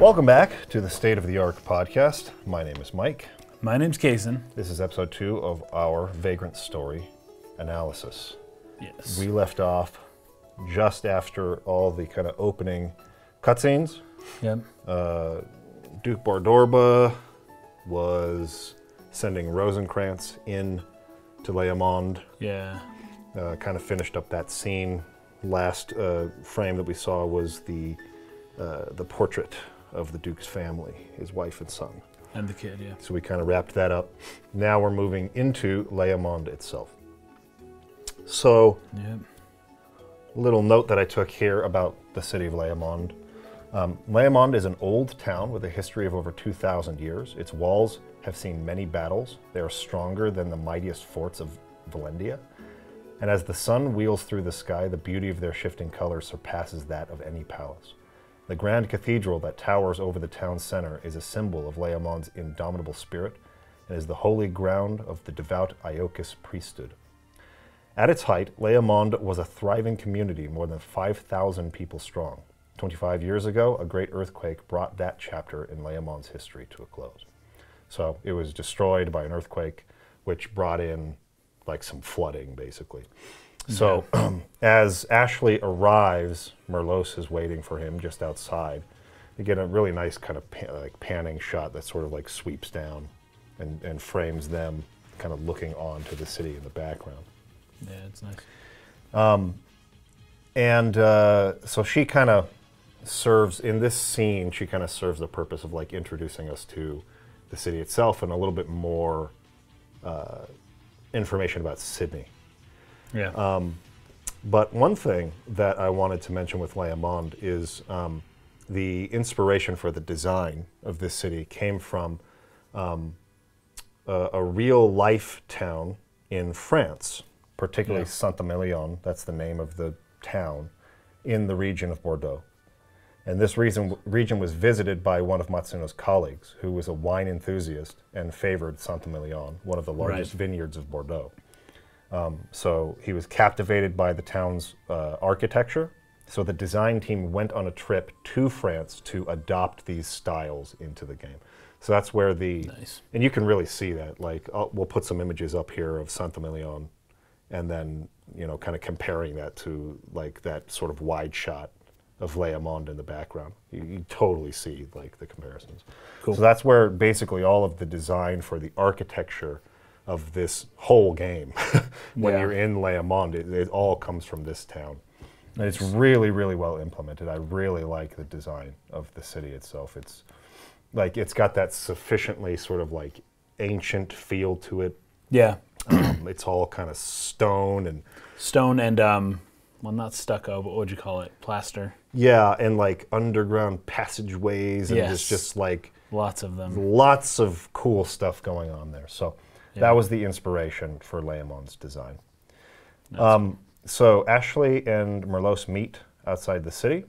Welcome back to the State of the Arc podcast. My name is Mike. My name's Kason. This is episode 2 of our Vagrant Story analysis. Yes. We left off just after all the kind of opening cutscenes. Yep. Duke Bardorba was sending Rosencrantz in to Lea Monde. Yeah. Kind of finished up that scene. Last frame that we saw was the portrait of the Duke's family, his wife and son. And the kid, yeah. So we kind of wrapped that up. Now we're moving into Lea Monde itself. So, yep. Little note that I took here about the city of Lea Monde. Lea Monde is an old town with a history of over 2,000 years. Its walls have seen many battles. They are stronger than the mightiest forts of Valendia. And as the sun wheels through the sky, the beauty of their shifting colors surpasses that of any palace. The grand cathedral that towers over the town center is a symbol of Lea Monde's indomitable spirit and is the holy ground of the devout Aeokis priesthood. At its height, Lea Monde was a thriving community more than 5,000 people strong. 25 years ago, a great earthquake brought that chapter in Lea Monde's history to a close. So it was destroyed by an earthquake, which brought in like some flooding, basically. So as Ashley arrives, Merlos is waiting for him just outside. You get a really nice kind of panning shot that sort of like sweeps down and frames them kind of looking onto the city in the background. Yeah, it's nice. So she kind of serves, in this scene, she kind of serves the purpose of like introducing us to the city itself and a little bit more information about Sydney. Yeah. But one thing that I wanted to mention with Lea Monde is the inspiration for the design of this city came from a real-life town in France, particularly Saint-Emilion, that's the name of the town, in the region of Bordeaux. And this region was visited by one of Matsuno's colleagues, who was a wine enthusiast and favored Saint-Emilion, one of the largest vineyards of Bordeaux. So he was captivated by the town's architecture, so the design team went on a trip to France to adopt these styles into the game. So that's where the, and you can really see that, like, we'll put some images up here of Saint-Emilion, and then, you know, kind of comparing that to, like, that sort of wide shot of Lea Monde in the background. You totally see, like, the comparisons. Cool. So that's where basically all of the design for the architecture of this whole game, when you're in Lea Monde, it all comes from this town. And it's really, really well implemented. I really like the design of the city itself. It's like, it's got that sufficiently sort of like ancient feel to it. Yeah. It's all kind of stone and... Stone and, well, not stucco, but what would you call it? Plaster. Yeah, and like underground passageways and just like... Lots of them. Lots of cool stuff going on there, so... Yeah. That was the inspiration for Lea Monde's design. Nice. So Ashley and Merlos meet outside the city,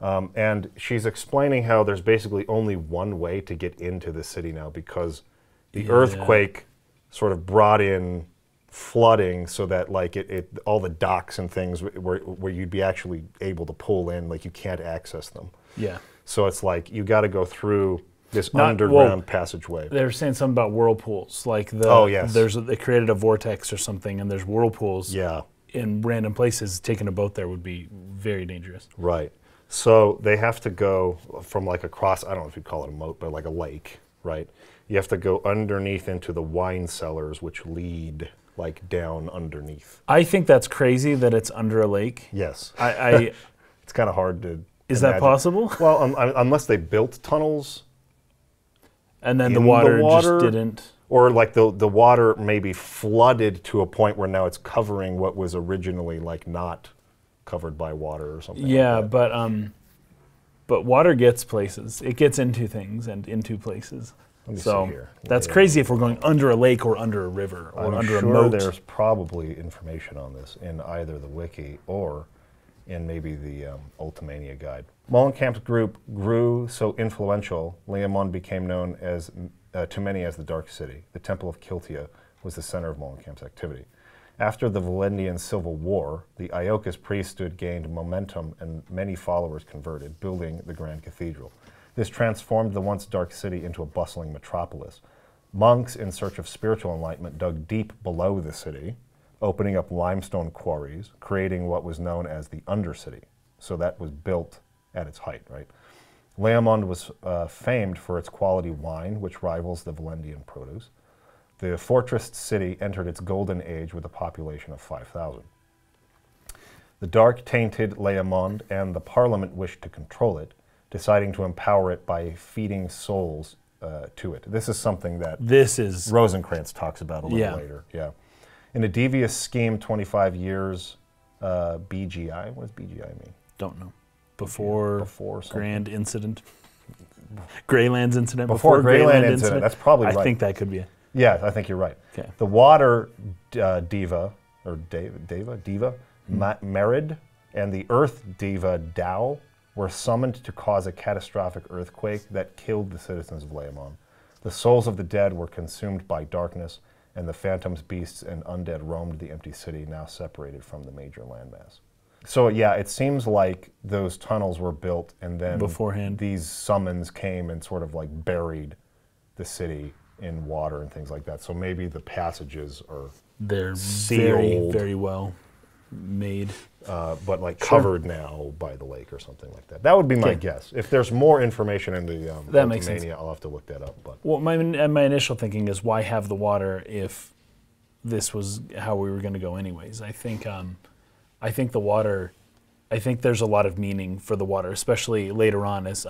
and she's explaining how there's basically only one way to get into the city now because the earthquake sort of brought in flooding so that like it all the docks and things where you'd be actually able to pull in, like you can't access them. Yeah. So it's like you got to go through... This underground passageway. They were saying something about whirlpools, like the they created a vortex or something, and there's whirlpools. Yeah. In random places, taking a boat there would be very dangerous. Right. So they have to go from like across. I don't know if you'd call it a moat, but like a lake, right? You have to go underneath into the wine cellars, which lead like down underneath. I think that's crazy that it's under a lake. Yes. I it's kind of hard to. Is that possible? Well, unless they built tunnels. And then the water just didn't... Or like the water maybe flooded to a point where now it's covering what was originally like not covered by water or something. Yeah, like that. But water gets places. It gets into things and into places. Let me see here. That's crazy if we're going under a lake or under a river or under a moat. I'm sure there's probably information on this in either the wiki or in maybe the Ultimania guide. Mollenkamp's group grew so influential, Lea Monde became known as to many as the Dark City. The Temple of Kiltia was the center of Mollenkamp's activity. After the Valendian Civil War, the Aeokis priesthood gained momentum and many followers converted, building the Grand Cathedral. This transformed the once dark city into a bustling metropolis. Monks in search of spiritual enlightenment dug deep below the city, opening up limestone quarries, creating what was known as the Undercity. So that was built at its height, right? Lea Monde was famed for its quality wine, which rivals the Valendian produce. The fortress city entered its golden age with a population of 5,000. The dark tainted Lea Monde and the Parliament wished to control it, deciding to empower it by feeding souls to it. This is something that Rosencrantz talks about a little later. Yeah. In a devious scheme, 25 years BGI. What does BGI mean? Don't know. Before Grand Incident. Greyland's Incident. Before Greyland Incident. That's probably right. I think that could be it. Yeah, I think you're right. Okay. The water Deva, Merid, and the earth Deva, Dao, were summoned to cause a catastrophic earthquake that killed the citizens of Lea Monde. The souls of the dead were consumed by darkness, and the phantoms, beasts, and undead roamed the empty city, now separated from the major landmass. So yeah, it seems like those tunnels were built, and then beforehand, these summons came and sort of like buried the city in water and things like that. So maybe the passages are sealed, very well made, but like covered now by the lake or something like that. That would be my guess. If there's more information in the Ultimania, I'll have to look that up. But well, my initial thinking is, why have the water if this was how we were going to go anyways? I think the water. I think there's a lot of meaning for the water, especially later on. As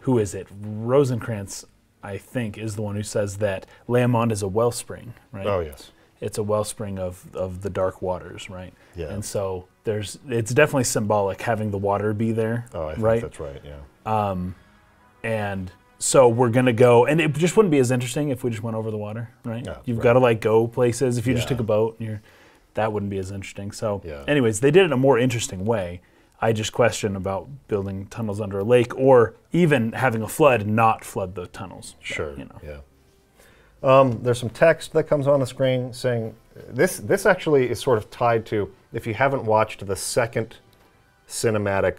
who is it? Rosencrantz, I think, is the one who says that Lea Monde is a wellspring, right? Oh yes. It's a wellspring of the dark waters, right? Yeah. And so it's definitely symbolic having the water be there. Oh, I think that's right, yeah. And so we're gonna go, and it just wouldn't be as interesting if we just went over the water, right? Yeah, you've got to like go places. If you just took a boat, that wouldn't be as interesting. So anyways, they did it in a more interesting way. I just question about building tunnels under a lake, or even having a flood and not flood the tunnels. Sure, but, yeah. There's some text that comes on the screen saying, this actually is sort of tied to, if you haven't watched the second cinematic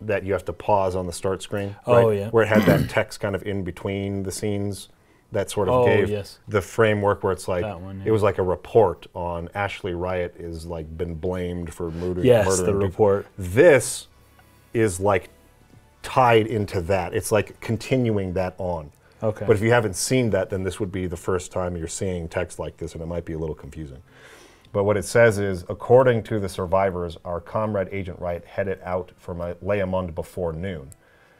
that you have to pause on the start screen, where it had that text kind of in between the scenes that sort of gave the framework, where it's like, it was like a report on Ashley Riot is like been blamed for murdering. Yes, the report. This is like tied into that. It's like continuing that on. Okay. But if you haven't seen that, then this would be the first time you're seeing text like this, and it might be a little confusing. But what it says is, according to the survivors, our comrade Agent Wright headed out for Lea Monde before noon.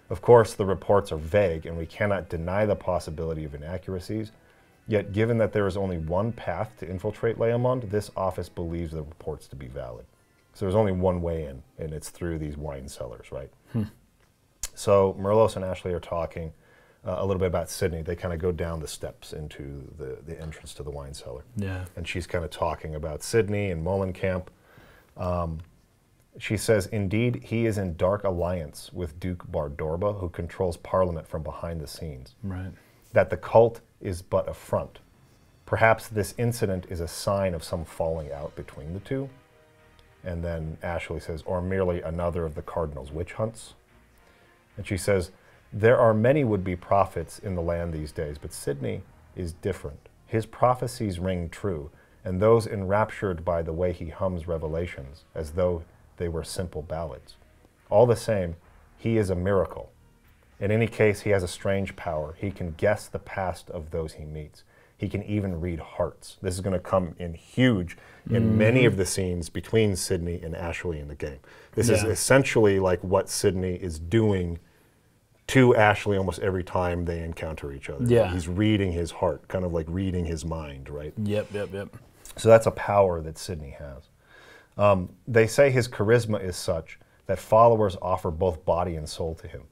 Of course, the reports are vague, and we cannot deny the possibility of inaccuracies. Yet, given that there is only one path to infiltrate Lea Monde, this office believes the reports to be valid. So there's only one way in, and it's through these wine cellars, right? Hmm. So Merlos and Ashley are talking a little bit about Sydney. They kind of go down the steps into the entrance to the wine cellar. Yeah. And she's kind of talking about Sydney and Molenkamp. She says, indeed, he is in dark alliance with Duke Bardorba, who controls Parliament from behind the scenes. Right. That the cult is but a front. Perhaps this incident is a sign of some falling out between the two. And then Ashley says, or merely another of the Cardinal's witch hunts. And she says, there are many would-be prophets in the land these days, but Sydney is different. His prophecies ring true, and those enraptured by the way he hums revelations, as though they were simple ballads. All the same, he is a miracle. In any case, he has a strange power. He can guess the past of those he meets. He can even read hearts. This is going to come in huge in many of the scenes between Sydney and Ashley in the game. This is essentially like what Sydney is doing to Ashley almost every time they encounter each other. Yeah. He's reading his heart, kind of like reading his mind, right? Yep. So that's a power that Sydney has. They say his charisma is such that followers offer both body and soul to him.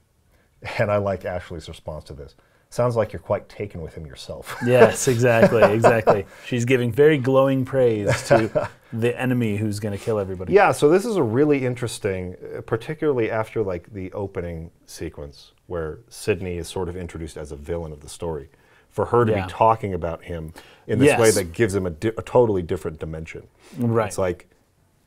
And I like Ashley's response to this. Sounds like you're quite taken with him yourself. Yes, exactly, exactly. She's giving very glowing praise to the enemy who's going to kill everybody. Yeah, so this is a really interesting, particularly after like the opening sequence where Sydney is sort of introduced as a villain of the story, for her to be talking about him in this way that gives him a totally different dimension. Right. It's like,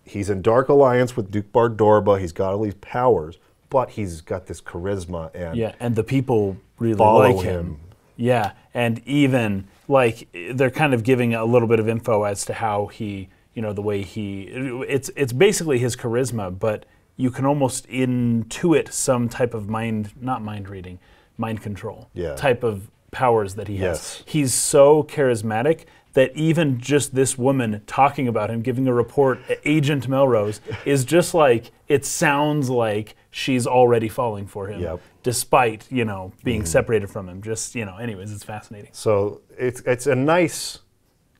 he's in dark alliance with Duke Bardorba, he's got all these powers, but he's got this charisma and yeah, and the people really like him. Yeah, and even like they're kind of giving a little bit of info as to how he, you know, the way he, it's basically his charisma, but you can almost intuit some type of mind, not mind reading, mind control type of powers that he has. Yes. He's so charismatic that even just this woman talking about him, giving a report, Agent Melrose, is just like, it sounds like she's already falling for him, despite, you know, being separated from him. Just, you know, anyways, it's fascinating. So it's a nice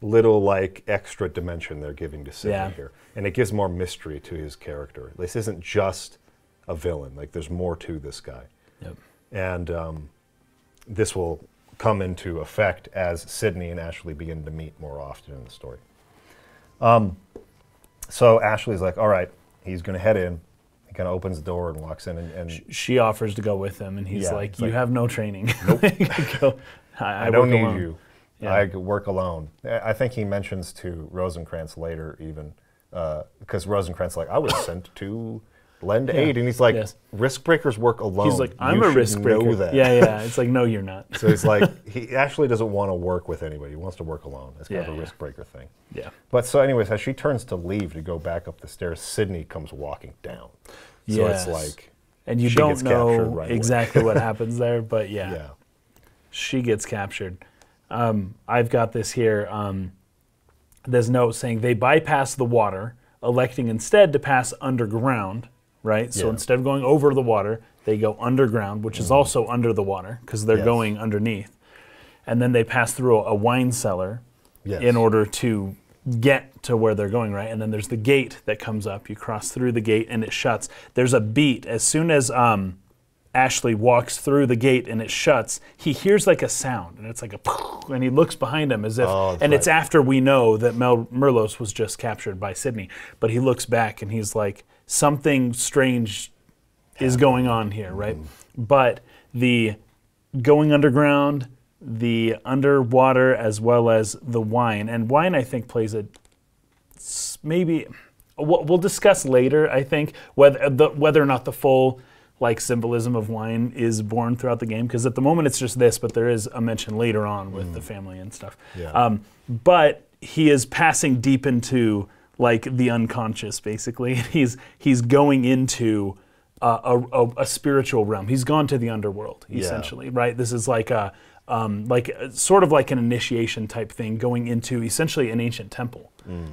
little, like, extra dimension they're giving to Sydney here. And it gives more mystery to his character. This isn't just a villain. Like, there's more to this guy. Yep. And this will come into effect as Sydney and Ashley begin to meet more often in the story. So Ashley's like, all right, he's going to head in. He kind of opens the door and walks in. And she offers to go with him, and he's like, you have no training. Nope. I don't need you. Yeah. I work alone. I think he mentions to Rosencrantz later even, because Rosencrantz like, I was sent to lend aid, and he's like, risk breakers work alone. He's like, I'm a risk breaker. Know that. Yeah, yeah. It's like, no, you're not. So he's like, he actually doesn't want to work with anybody. He wants to work alone. It's kind of a risk breaker thing. Yeah. But so anyways, as she turns to leave to go back up the stairs, Sydney comes walking down. So it's like, and you don't know exactly what happens there, but she gets captured. I've got this here. There's note saying they bypass the water, electing instead to pass underground. Right? So instead of going over the water, they go underground, which is also under the water because they're going underneath. And then they pass through a wine cellar in order to get to where they're going, right? And then there's the gate that comes up. You cross through the gate and it shuts. There's a beat. As soon as Ashley walks through the gate and it shuts, he hears like a sound, and it's like a, and he looks behind him as if, it's after we know that Merlos was just captured by Sydney, but he looks back and he's like, something strange is going on here, right? But the going underground, the underwater, as well as the wine, and wine I think plays a, maybe, we'll discuss later, I think, whether or not the full like symbolism of wine is born throughout the game, because at the moment it's just this, but there is a mention later on with the family and stuff. Yeah. But he is passing deep into like the unconscious, basically. He's going into a spiritual realm. He's gone to the underworld, essentially, right? This is like a sort of like an initiation type thing, going into essentially an ancient temple,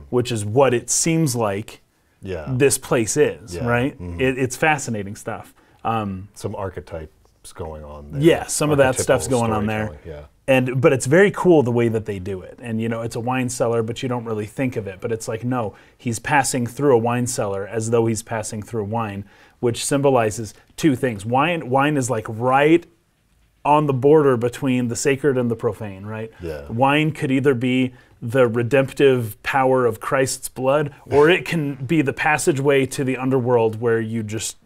which is what it seems like this place is, right? It's fascinating stuff. Some archetypes going on there. Yeah, some of that stuff's going on there. Yeah. But it's very cool the way that they do it. And you know, it's a wine cellar, but you don't really think of it. But it's like, no, he's passing through a wine cellar as though he's passing through wine, which symbolizes two things. Wine is like right on the border between the sacred and the profane, right? Yeah. Wine could either be the redemptive power of Christ's blood, or it can be the passageway to the underworld where you just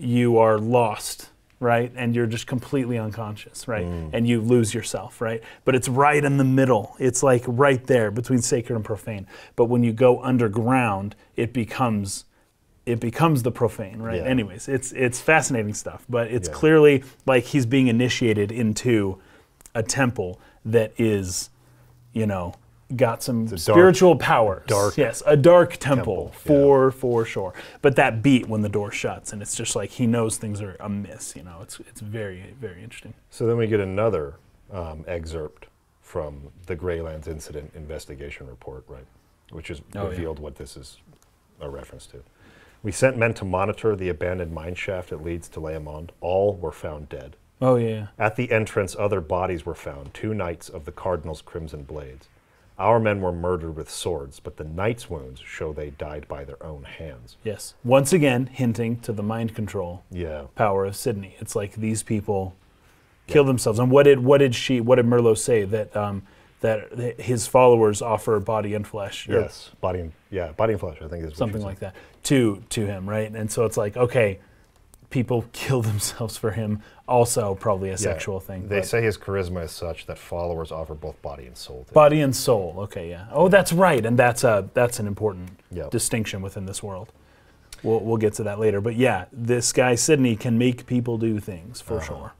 you are lost, right? And you're just completely unconscious, right? And you lose yourself, right? But it's right in the middle. It's like right there between sacred and profane. But when you go underground, it becomes the profane, right? Yeah. Anyways, it's fascinating stuff, but it's clearly like he's being initiated into a temple that is, you know, got some spiritual powers. Dark. Yes, a dark temple for sure. But that beat when the door shuts, and it's just like he knows things are amiss. You know, it's very, very interesting. So then we get another excerpt from the Greylands Incident Investigation Report, right, which is revealed what this is a reference to. We sent men to monitor the abandoned mine shaft that leads to Lea Monde. All were found dead. Oh yeah. At the entrance, other bodies were found. Two knights of the Cardinal's Crimson Blades. Our men were murdered with swords, but the knight's wounds show they died by their own hands. Yes. Once again, hinting to the mind control power of Sydney. It's like these people kill themselves. And what did Merlos say? That that his followers offer body and flesh. Yes. Body and flesh, I think is what something like that to him, right? And so it's like, okay, people kill themselves for him, also probably a sexual thing. They say his charisma is such that followers offer both body and soul. Body and soul, okay, yeah. Oh, that's right, and that's an important distinction within this world. We'll get to that later. But yeah, this guy Sydney can make people do things, for sure.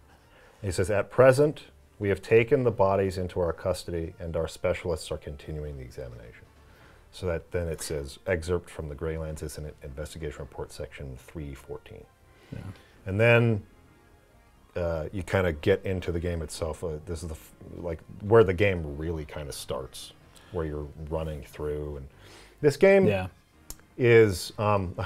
He says, at present, we have taken the bodies into our custody and our specialists are continuing the examination. So that then it says, excerpt from the Greylands is an investigation report section 314. Yeah. And then you kind of get into the game itself. This is the like where the game really kind of starts, where you're running through. And this game is, we were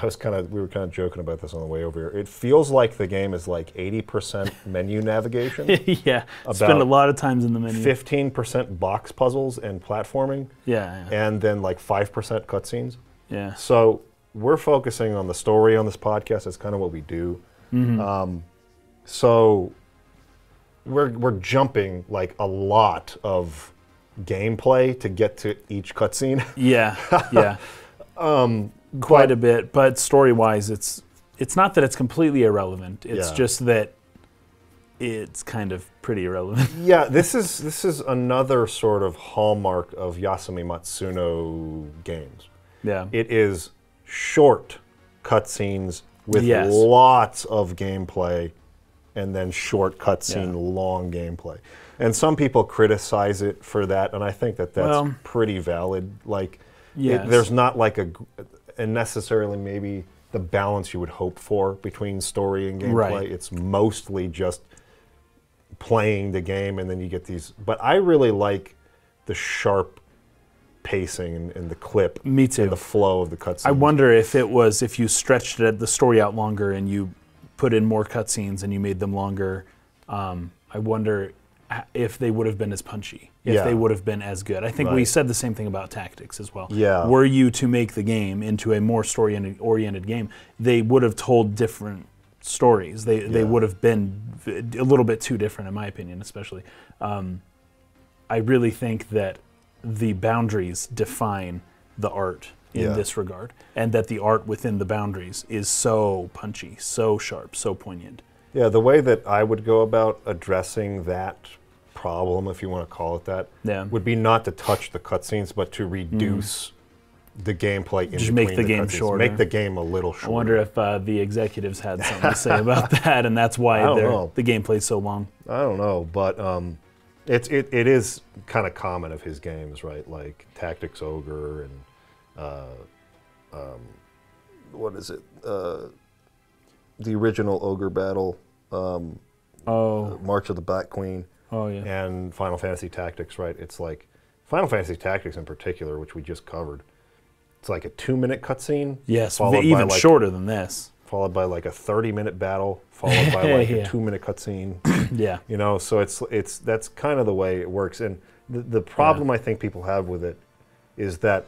kind of joking about this on the way over here. It feels like the game is like 80% menu navigation. Yeah, spend a lot of times in the menu. 15% box puzzles and platforming. Yeah, yeah. And then like 5% cutscenes. Yeah. So we're focusing on the story on this podcast. That's kind of what we do. Mm-hmm. So we're jumping like a lot of gameplay to get to each cutscene. Yeah, yeah. Quite a bit, but story-wise, it's not that it's completely irrelevant. It's just that it's kind of pretty irrelevant. Yeah, this is another sort of hallmark of Yasumi Matsuno games. Yeah, it is short cutscenes with lots of gameplay, and then short cutscene, long gameplay. And some people criticize it for that, and I think that that's pretty valid. Like. Yes. There's not like a necessarily maybe the balance you would hope for between story and gameplay. Right. It's mostly just playing the game and then you get these. But I really like the sharp pacing and the clip. Me too. And the flow of the cutscenes. I wonder if it was, if you stretched the story out longer and you put in more cutscenes and you made them longer, I wonder if they would have been as punchy, if they would have been as good. I think we said the same thing about Tactics as well. Yeah. Were you to make the game into a more story-oriented game, they would have told different stories. They would have been a little bit too different, in my opinion, especially. I really think that the boundaries define the art in this regard, and that the art within the boundaries is so punchy, so sharp, so poignant. Yeah, the way that I would go about addressing that problem, if you want to call it that, would be not to touch the cutscenes, but to reduce the gameplay in between. Just make the game shorter. Make the game a little shorter. I wonder if the executives had something to say about that, and that's why the gameplay's so long. I don't know, but it is kind of common of his games, right? Like Tactics Ogre and what is it? The original Ogre Battle, March of the Black Queen, and Final Fantasy Tactics, right? It's like, Final Fantasy Tactics in particular, which we just covered, it's like a 2-minute cutscene. Yes, even like, shorter than this. Followed by like a 30-minute battle, followed by like a 2-minute cutscene. Yeah. You know, so it's that's kind of the way it works. And the problem I think people have with it is that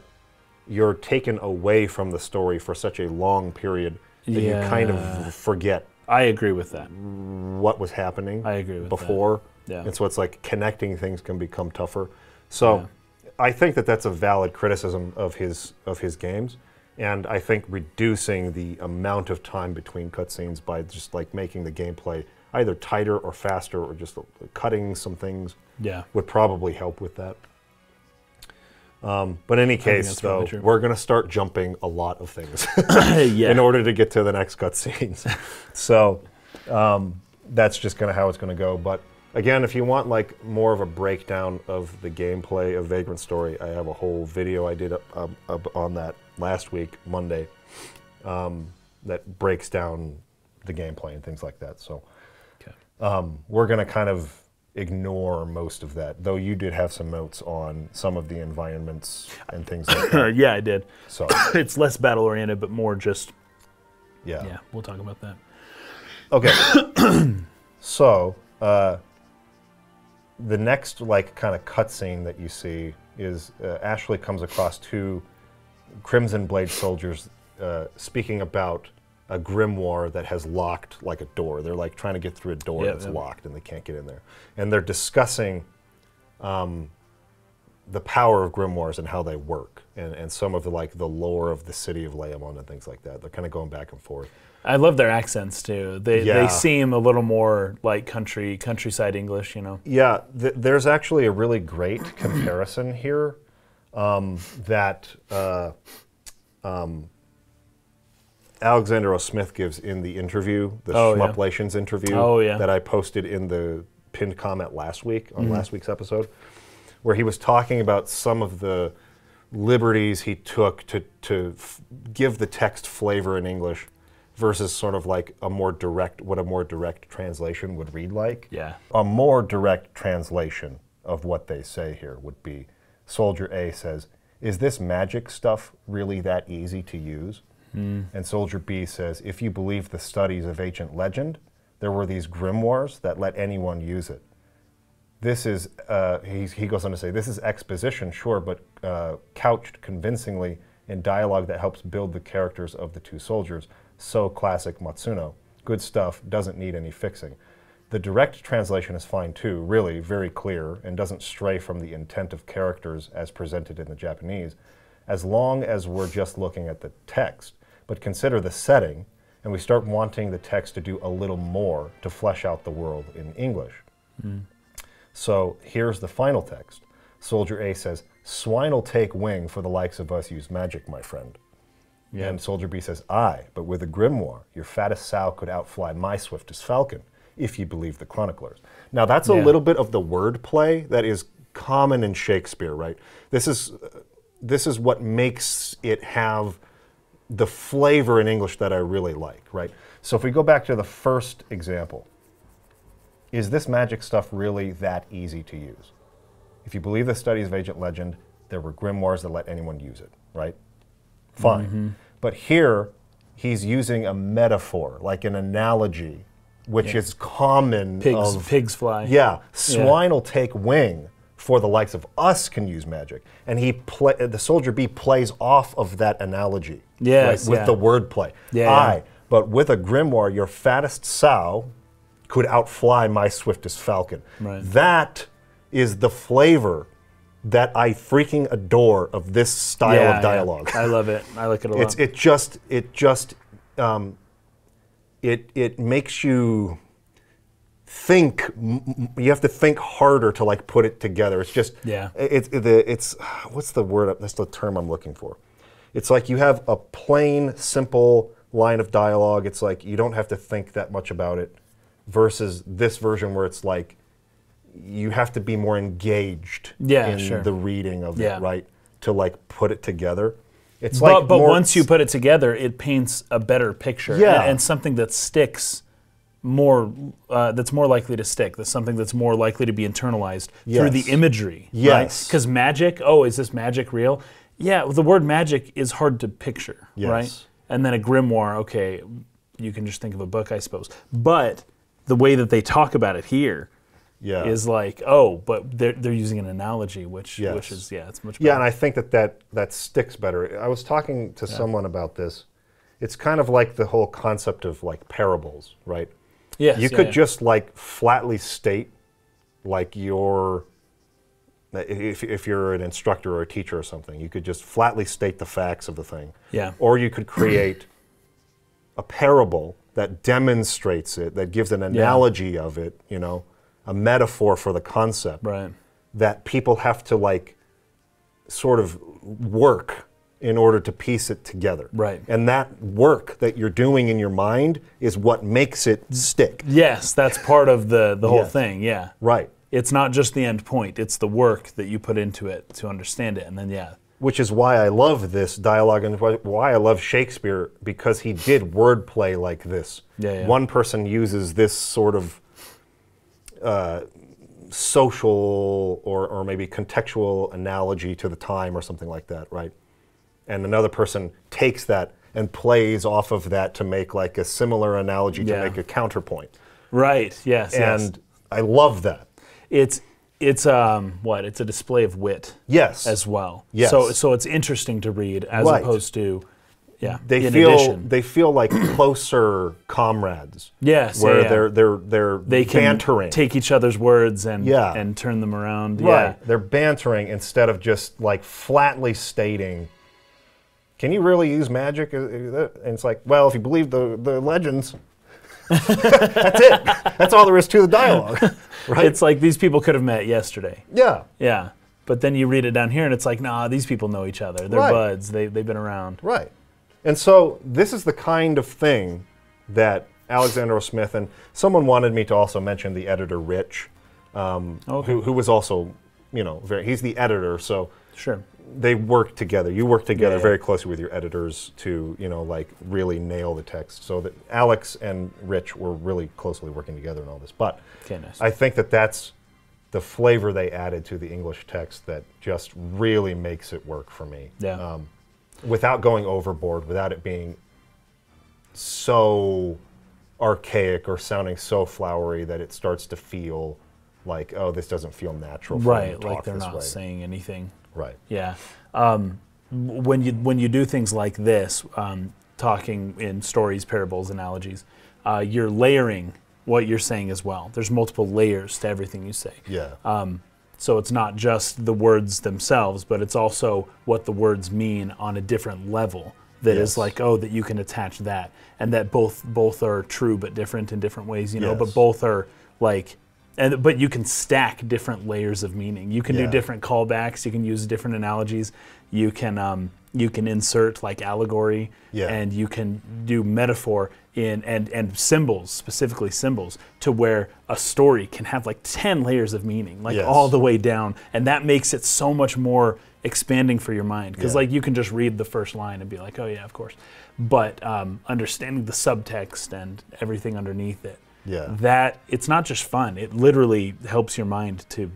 you're taken away from the story for such a long period that you kind of forget. I agree with that. What was happening before. Yeah. And so it's like connecting things can become tougher. So I think that that's a valid criticism of his games. And I think reducing the amount of time between cutscenes by just like making the gameplay either tighter or faster or just cutting some things would probably help with that. But in any case, though, we're going to start jumping a lot of things in order to get to the next cutscenes. So that's just kind of how it's going to go. But again, if you want like more of a breakdown of the gameplay of Vagrant Story, I have a whole video I did up on that last week, Monday, that breaks down the gameplay and things like that. So we're going to kind of ignore most of that, though you did have some notes on some of the environments and things like that. Yeah, I did. So it's less battle-oriented, but more just... Yeah, we'll talk about that. Okay. So, the next, like, kind of cutscene that you see is Ashley comes across two Crimson Blade soldiers speaking about a grimoire that has locked like a door. They're like trying to get through a door that's locked and they can't get in there. And they're discussing the power of grimoires and how they work and some of the like the lore of the city of Lea Monde and things like that. They're kind of going back and forth. I love their accents too. They seem a little more like countryside English, you know. Yeah, there's actually a really great comparison here Alexander O. Smith gives in the interview, the Schmuplations interview that I posted in the pinned comment last week, on last week's episode, where he was talking about some of the liberties he took to give the text flavor in English versus sort of like a more direct, what a more direct translation would read like. Yeah. A more direct translation of what they say here would be, Soldier A says, "Is this magic stuff really that easy to use?" And Soldier B says, "If you believe the studies of ancient legend, there were these grimoires that let anyone use it. This is," he goes on to say, "this is exposition, sure, but couched convincingly in dialogue that helps build the characters of the two soldiers. So classic Matsuno. Good stuff, doesn't need any fixing. The direct translation is fine too, really very clear, and doesn't stray from the intent of characters as presented in the Japanese, as long as we're just looking at the text. But consider the setting, and we start wanting the text to do a little more to flesh out the world in English." So here's the final text. Soldier A says, "Swine'll take wing for the likes of us use magic, my friend." Yeah. And Soldier B says, "Aye, but with a grimoire, your fattest sow could outfly my swiftest falcon, if you believe the chroniclers." Now that's a little bit of the word play that is common in Shakespeare, right? This is what makes it have the flavor in English that I really like, right? So if we go back to the first example, "Is this magic stuff really that easy to use? If you believe the studies of ancient legend, there were grimoires that let anyone use it," right? Fine. But here, he's using a metaphor, like an analogy, which is common. Pigs fly. Yeah. "Swine will take wing, for the likes of us can use magic." And the Soldier B plays off of that analogy. Yes, right, with the word play. Yeah, "Aye, but with a grimoire, your fattest sow could outfly my swiftest falcon." Right. That is the flavor that I freaking adore of this style of dialogue. I love it. I like it a lot. It makes you think. You have to think harder to like put it together. It's just what's the word? That's the term I'm looking for. It's like you have a plain, simple line of dialogue. It's like you don't have to think that much about it. Versus this version where it's like you have to be more engaged in the reading of it, right? To like put it together. It's like, but once you put it together, it paints a better picture. Yeah. And something that sticks more, that's more likely to stick. That's something that's more likely to be internalized through the imagery. Yes. Because magic, is this magic real? Yeah, well, the word magic is hard to picture, right? And then a grimoire, okay, you can just think of a book, I suppose. But the way that they talk about it here is like, but they're using an analogy, which is, it's much better. Yeah, and I think that sticks better. I was talking to someone about this. It's kind of like the whole concept of like parables, right? Yes, you could just like flatly state like if you're an instructor or a teacher or something, you could just flatly state the facts of the thing. Yeah. Or you could create a parable that demonstrates it, that gives an analogy of it, you know, a metaphor for the concept that people have to like sort of work in order to piece it together. Right. And that work that you're doing in your mind is what makes it stick. Yes, that's part of the whole thing, Right. It's not just the end point, it's the work that you put into it to understand it, and then which is why I love this dialogue and why I love Shakespeare, because he did wordplay like this. One person uses this sort of social or maybe contextual analogy to the time or something like that, right? And another person takes that and plays off of that to make like a similar analogy to make a counterpoint. Right, yes. And I love that. It's a display of wit. Yes. As well. Yes. So it's interesting to read as opposed to, They feel like closer comrades. Yes. Where they're bantering. They can take each other's words and turn them around. Right. Yeah. They're bantering instead of just like flatly stating, "Can you really use magic?" And it's like, well, if you believe the legends, that's it. That's all there is to the dialogue. Right? It's like these people could have met yesterday. Yeah. Yeah. But then you read it down here and it's like, nah, these people know each other. They're buds. They've been around. Right. And so this is the kind of thing that Alexander O. Smith, and someone wanted me to also mention the editor Rich, who was also, you know, he's the editor, so sure. They work together. You work together very closely with your editors to, you know, like really nail the text. So that Alex and Rich were really closely working together in all this. But I think that that's the flavor they added to the English text that just really makes it work for me. Yeah. Without going overboard, without it being so archaic or sounding so flowery that it starts to feel like, oh, this doesn't feel natural. Right, like they're not saying anything. Right. Yeah. When you do things like this, talking in stories, parables, analogies, you're layering what you're saying as well. There's multiple layers to everything you say. Yeah. So it's not just the words themselves, but it's also what the words mean on a different level. That is like, oh, that you can attach that, and that both are true but different in different ways, you know. But both are like. But you can stack different layers of meaning. You can do different callbacks. You can use different analogies. You can insert like allegory, and you can do metaphor in and symbols, specifically symbols, to where a story can have like 10 layers of meaning, like all the way down, and that makes it so much more expanding for your mind, because like you can just read the first line and be like, oh yeah, of course, but understanding the subtext and everything underneath it. Yeah. That it's not just fun. It literally helps your mind to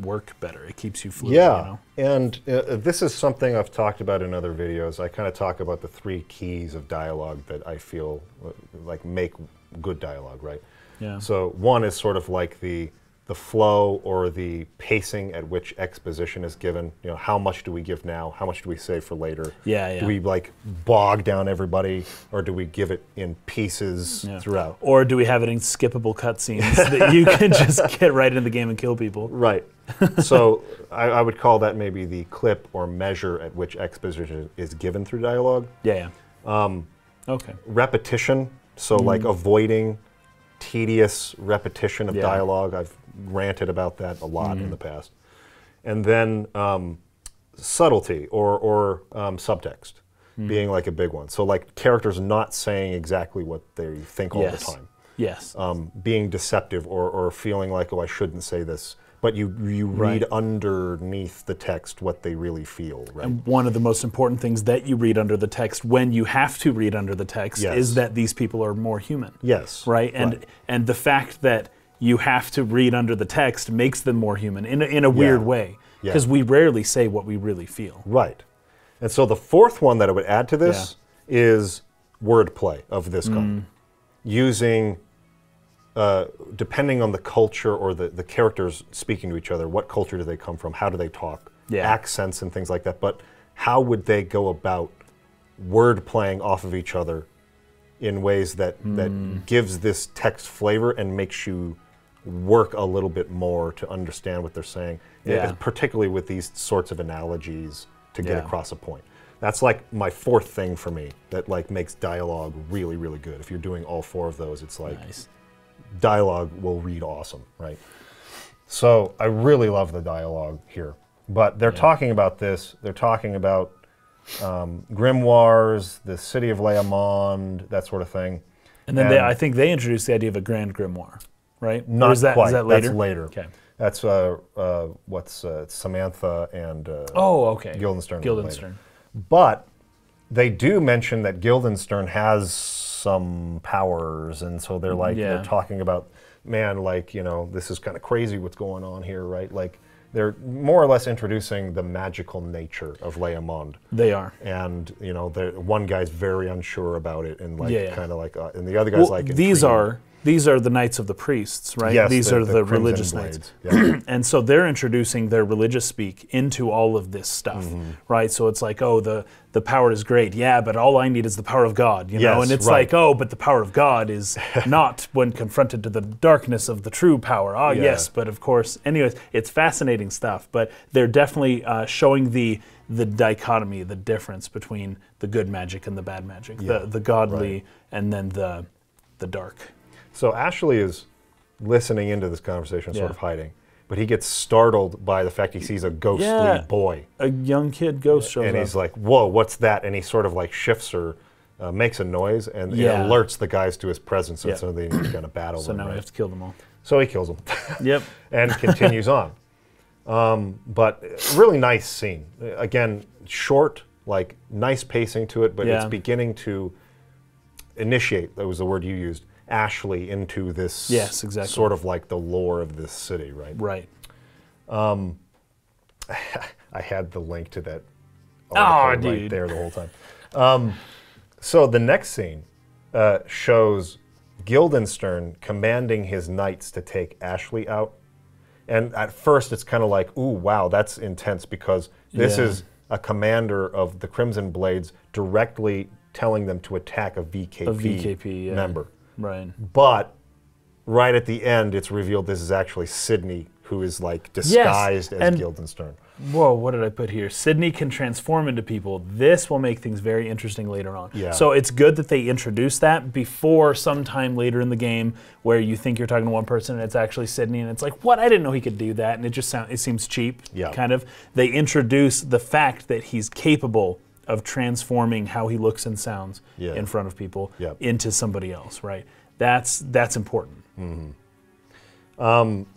work better. It keeps you fluid. Yeah. You know? And this is something I've talked about in other videos. I kind of talk about the three keys of dialogue that I feel like make good dialogue, right? Yeah. So one is sort of like the flow or the pacing at which exposition is given. You know, how much do we give now? How much do we save for later? Yeah, yeah. Do we like bog down everybody, or do we give it in pieces throughout? Or do we have it in skippable cutscenes that you can just get right into the game and kill people? Right. So I would call that maybe the clip or measure at which exposition is given through dialogue. Yeah. Yeah. Repetition. So like avoiding tedious repetition of dialogue. I've ranted about that a lot in the past. And then subtlety or subtext being like a big one. So like characters not saying exactly what they think all the time. Yes. Being deceptive or feeling like, oh, I shouldn't say this. But you read underneath the text what they really feel, right? And one of the most important things that you read under the text when you have to read under the text is that these people are more human. Yes. Right? And the fact that you have to read under the text makes them more human in a weird way. Because we rarely say what we really feel. Right. And so the fourth one that I would add to this is wordplay of this kind. Using... depending on the culture or the characters speaking to each other, what culture do they come from? How do they talk? Yeah. Accents and things like that. But how would they go about word playing off of each other in ways that, that gives this text flavor and makes you work a little bit more to understand what they're saying, particularly with these sorts of analogies to get across a point. That's like my fourth thing for me that like makes dialogue really, really good. If you're doing all four of those, it's like... Nice. Dialogue will read awesome, right? So I really love the dialogue here. But they're talking about this. They're talking about grimoires, the city of Lea Monde, that sort of thing. And then I think they introduced the idea of a grand grimoire, right? Not quite. Is that later? That's later. Okay. That's Samantha and Guildenstern. Guildenstern. But they do mention that Guildenstern has some powers, and so they're like they're talking about, man, like, you know, this is kind of crazy what's going on here, right? Like they're more or less introducing the magical nature of Lea Monde. They are, and you know, one guy's very unsure about it, and like kind of like, and the other guy's like. These are the Knights of the Priests, right? Yes, these are the religious Knights. Yeah. And so they're introducing their religious speak into all of this stuff, right? So it's like, oh, the power is great, but all I need is the power of God, you know? And it's like, oh, but the power of God is not when confronted to the darkness of the true power. Ah, yes, but of course, anyways, it's fascinating stuff, but they're definitely showing the dichotomy, the difference between the good magic and the bad magic, the godly and then the dark. So Ashley is listening into this conversation, sort of hiding, but he gets startled by the fact he sees a ghostly boy. A young kid ghost shows up. And he's like, whoa, what's that? And he sort of like shifts her makes a noise, and it alerts the guys to his presence, and so then he's going to battle them. So now we have to kill them all. So he kills them. Yep. And continues on. But really nice scene. Again, short, like nice pacing to it, but it's beginning to initiate, that was the word you used, Ashley into this sort of like the lore of this city, right? Right. I had the link to that article right there the whole time. So the next scene shows Guildenstern commanding his knights to take Ashley out. And at first it's kind of like, ooh, wow, that's intense, because this is a commander of the Crimson Blades directly telling them to attack a VKP member. Right. But right at the end, it's revealed this is actually Sydney, who is like disguised as Guildenstern. Whoa, what did I put here? Sydney can transform into people. This will make things very interesting later on. Yeah. So it's good that they introduce that before sometime later in the game where you think you're talking to one person and it's actually Sydney, and it's like, what? I didn't know he could do that, and it just sounds, it seems cheap, kind of. They introduce the fact that he's capable of transforming how he looks and sounds in front of people into somebody else, right? That's important. Mm-hmm.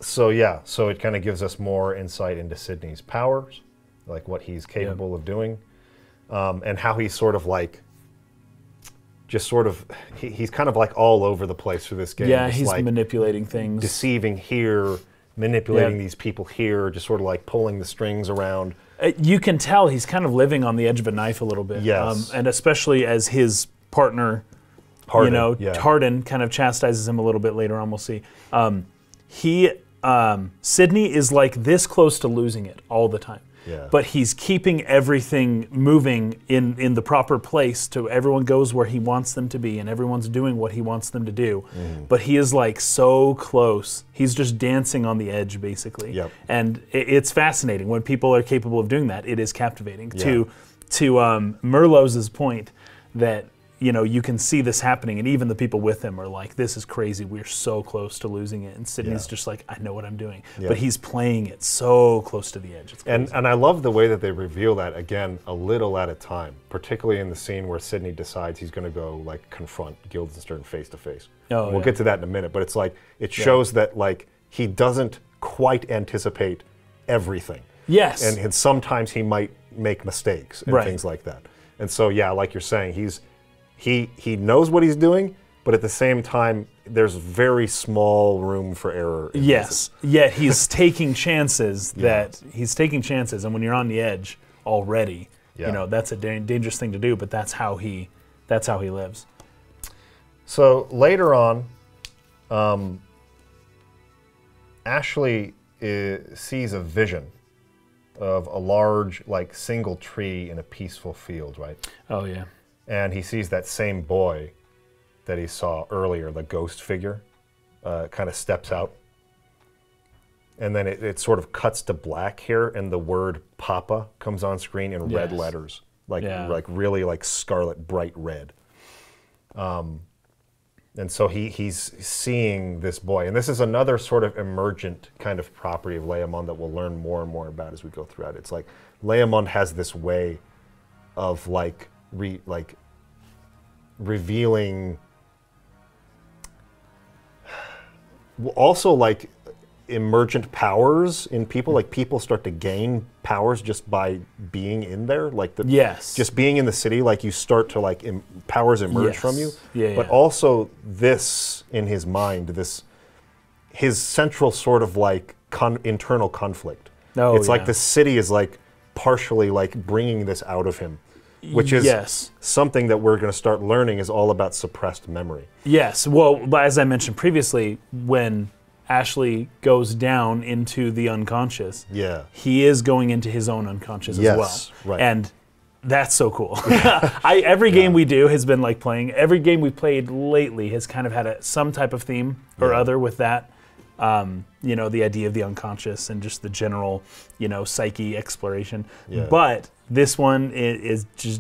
So it kind of gives us more insight into Sydney's powers, like what he's capable of doing, and how he's sort of like, just sort of, he's kind of like all over the place for this game. Yeah, he's like manipulating things. Deceiving here, manipulating these people here, just sort of like pulling the strings around. You can tell he's kind of living on the edge of a knife a little bit. Yes. And especially as his partner, Hardin, Hardin kind of chastises him a little bit later on, we'll see. Sydney is like this close to losing it all the time. Yeah. But he's keeping everything moving in the proper place, to everyone goes where he wants them to be and everyone's doing what he wants them to do. Mm. But he is like so close. He's just dancing on the edge, basically. Yep. And it's fascinating. When people are capable of doing that, it is captivating. Yeah. To Merlos's point that, you know, you can see this happening, and even the people with him are like, this is crazy, we're so close to losing it. And Sydney's just like, I know what I'm doing. Yeah. But he's playing it so close to the edge. It's crazy. And I love the way that they reveal that, again, a little at a time, particularly in the scene where Sydney decides he's gonna go like confront Guildenstern face to face. Oh, we'll get to that in a minute, but it's like, it shows that like he doesn't quite anticipate everything. Yes. And sometimes he might make mistakes and things like that. And so yeah, like you're saying, he knows what he's doing, but at the same time, there's very small room for error. Yes, yet he's taking chances and when you're on the edge already, you know, that's a dangerous thing to do, but that's how he lives. So later on, Ashley sees a vision of a large, like, single tree in a peaceful field, right? Oh, yeah. And he sees that same boy that he saw earlier, the ghost figure, kind of steps out. And then it sort of cuts to black here, and the word Papa comes on screen in red letters. Like really like scarlet, bright red. And so he's seeing this boy. And this is another sort of emergent kind of property of Lea Monde that we'll learn more and more about as we go throughout. It's like Lea Monde has this way of like revealing, also like emergent powers in people. Like people start to gain powers just by being in there. Like just being in the city. Like you start to like powers emerge from you. Yeah, but also this in his mind, his central sort of like internal conflict. Oh, it's like the city is like partially like bringing this out of him. Which is something that we're going to start learning is all about suppressed memory. Yes. Well, as I mentioned previously, when Ashley goes down into the unconscious, he is going into his own unconscious as well. Right. And that's so cool. Yeah. Every game we do has been like playing. Every game we played lately has kind of had some type of theme or other with that. You know, the idea of the unconscious and just the general, you know, psyche exploration. Yeah. But this one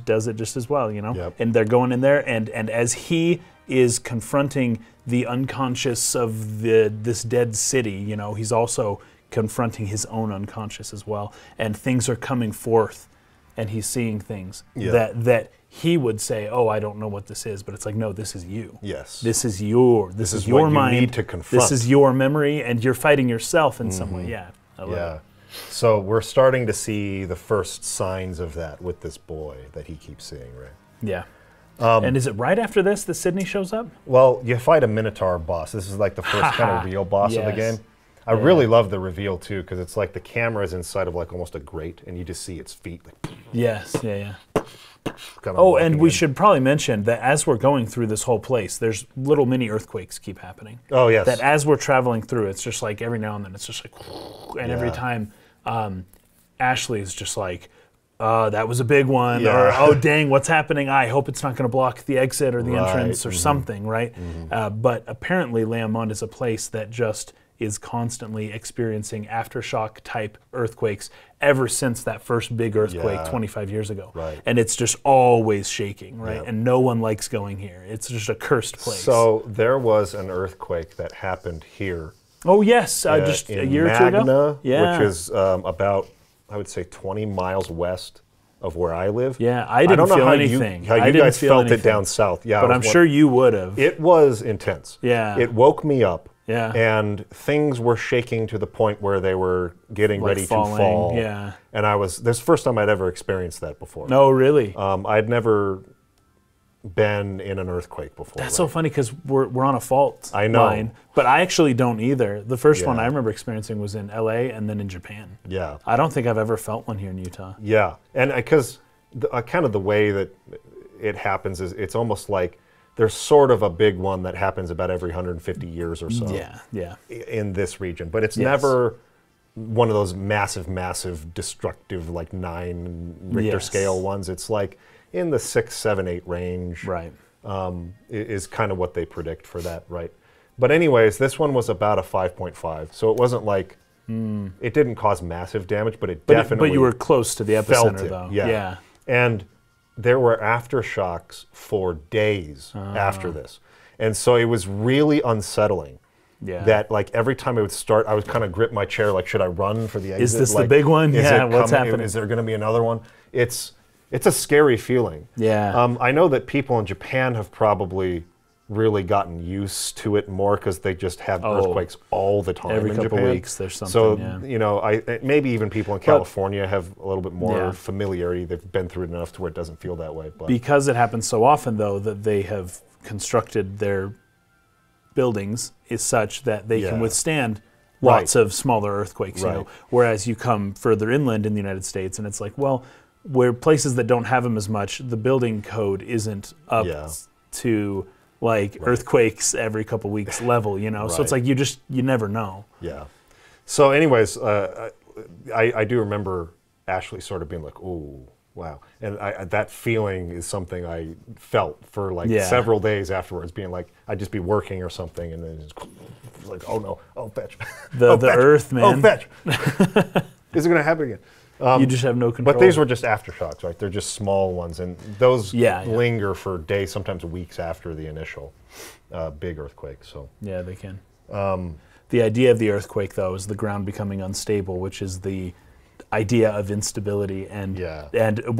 does it just as well, you know? Yep. And they're going in there, and as he is confronting the unconscious of this dead city, you know, he's also confronting his own unconscious as well. And things are coming forth, and he's seeing things that he would say, oh, I don't know what this is, but it's like, no, this is you. Yes. This is your mind. You need to confront. This is your memory, and you're fighting yourself in some way. Yeah. I love it. So we're starting to see the first signs of that with this boy that he keeps seeing, right? Yeah. And is it right after this that Sydney shows up? Well, you fight a Minotaur boss. This is like the first kind of real boss of the game. I really love the reveal too, because it's like the camera is inside of like almost a grate, and you just see its feet. Like, kind of and we should probably mention that as we're going through this whole place, there's little mini earthquakes keep happening. Oh yes. That as we're traveling through, it's just like every now and then, it's just like, and every time, Ashley is just like, that was a big one, or oh dang, what's happening? I hope it's not going to block the exit or the entrance or something, right? But apparently, Lea Monde is a place that just is constantly experiencing aftershock type earthquakes ever since that first big earthquake 25 years ago. Right. And it's just always shaking, right? Yep. And no one likes going here. It's just a cursed place. So there was an earthquake that happened here. Oh yes, just a year or two ago. Yeah. Which is about, I would say, 20 miles west of where I live. Yeah, I didn't feel anything. How you guys felt it down south. Yeah, but I'm sure you would have. It was intense. Yeah. It woke me up. Yeah. And things were shaking to the point where they were getting ready to fall. Yeah. And I was, this is the first time I'd ever experienced that before. No, really? I'd never been in an earthquake before. That's so funny because we're on a fault line. But I actually don't either. The first one I remember experiencing was in LA and then in Japan. Yeah. I don't think I've ever felt one here in Utah. Yeah. And because kind of the way that it happens is it's almost like there's sort of a big one that happens about every 150 years or so in this region. But it's never one of those massive, massive, destructive, like 9 Richter scale ones. It's like in the 6, 7, 8 range is kind of what they predict for that, right? But anyways, this one was about a 5.5. So it wasn't like, it didn't cause massive damage, but it definitely But you were close to the epicenter, though. Yeah. And there were aftershocks for days after this. And so it was really unsettling that like every time it would start, I would kind of grip my chair like, should I run for the exit? Is this like, the big one? Yeah, what's happening? Is there gonna be another one? It's a scary feeling. Yeah. I know that people in Japan have probably really gotten used to it more because they just have earthquakes all the time in Japan. Every couple of weeks there's something, you know, maybe even people in California have a little bit more familiarity. They've been through it enough to where it doesn't feel that way. But because it happens so often, though, that they have constructed their buildings is such that they can withstand lots of smaller earthquakes, you know, whereas you come further inland in the United States and it's like, well, where places that don't have them as much, the building code isn't up to like earthquakes every couple weeks level, you know? So it's like you never know. Yeah. So anyways, I do remember Ashley sort of being like, ooh, wow. And that feeling is something I felt for like several days afterwards, being like, I'd just be working or something and then it's like, oh no, oh fetch. The earth, man. Oh fetch. Is it gonna happen again? You just have no control. But these were just aftershocks, right? They're just small ones, and those linger for days, sometimes weeks after the initial big earthquake. So yeah, they can. The idea of the earthquake, though, is the ground becoming unstable, which is the idea of instability, and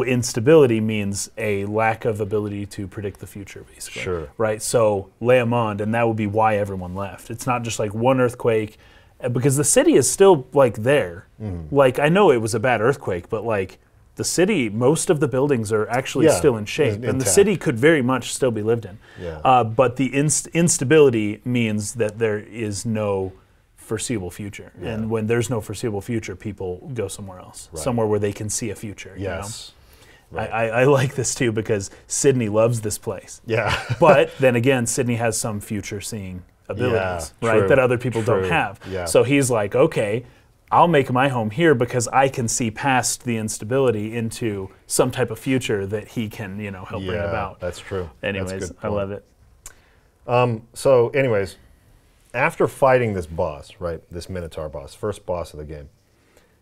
instability means a lack of ability to predict the future, basically. Sure. Right. So Lea Monde, and that would be why everyone left. It's not just like one earthquake. Because the city is still like there. Like I know it was a bad earthquake, but like the city, most of the buildings are actually still in shape, and the city could very much still be lived in. Yeah. But the instability means that there is no foreseeable future, and when there's no foreseeable future, people go somewhere else, somewhere where they can see a future. Yes. You know? Right. I like this too because Sydney loves this place. Yeah. But then again, Sydney has some future seeing abilities, right, that other people don't have. Yeah. So he's like, okay, I'll make my home here because I can see past the instability into some type of future that he can, you know, help bring about. That's true. Anyways, I love it. So anyways, after fighting this boss, right, this Minotaur boss, first boss of the game,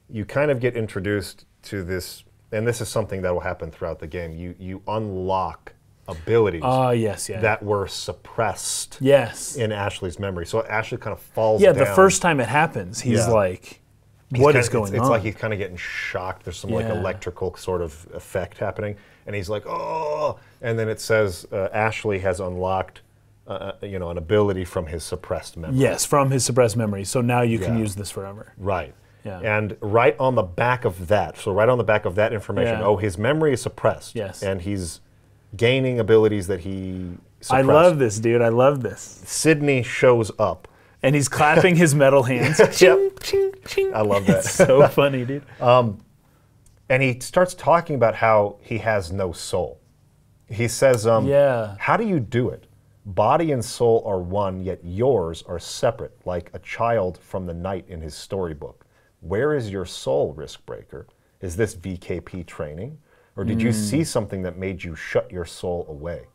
you kind of get introduced to this, and this is something that will happen throughout the game, you unlock abilities that were suppressed in Ashley's memory. So Ashley kind of falls down. Yeah, the first time it happens, he's like, What is going on? It's like he's kind of getting shocked. There's some like electrical sort of effect happening, and he's like, oh! And then it says Ashley has unlocked, you know, an ability from his suppressed memory. Yes, from his suppressed memory. So now you can use this forever. Right. Yeah. And right on the back of that, so right on the back of that information, oh, his memory is suppressed. Yes. And he's gaining abilities that he suppressed. I love this, dude. I love this. Sydney shows up. And he's clapping his metal hands. Ching, ching, ching. I love that. It's so funny, dude. And he starts talking about how he has no soul. He says, how do you do it? Body and soul are one, yet yours are separate, like a child from the night in his storybook. Where is your soul, Riskbreaker? Is this VKP training? Or did you see something that made you shut your soul away?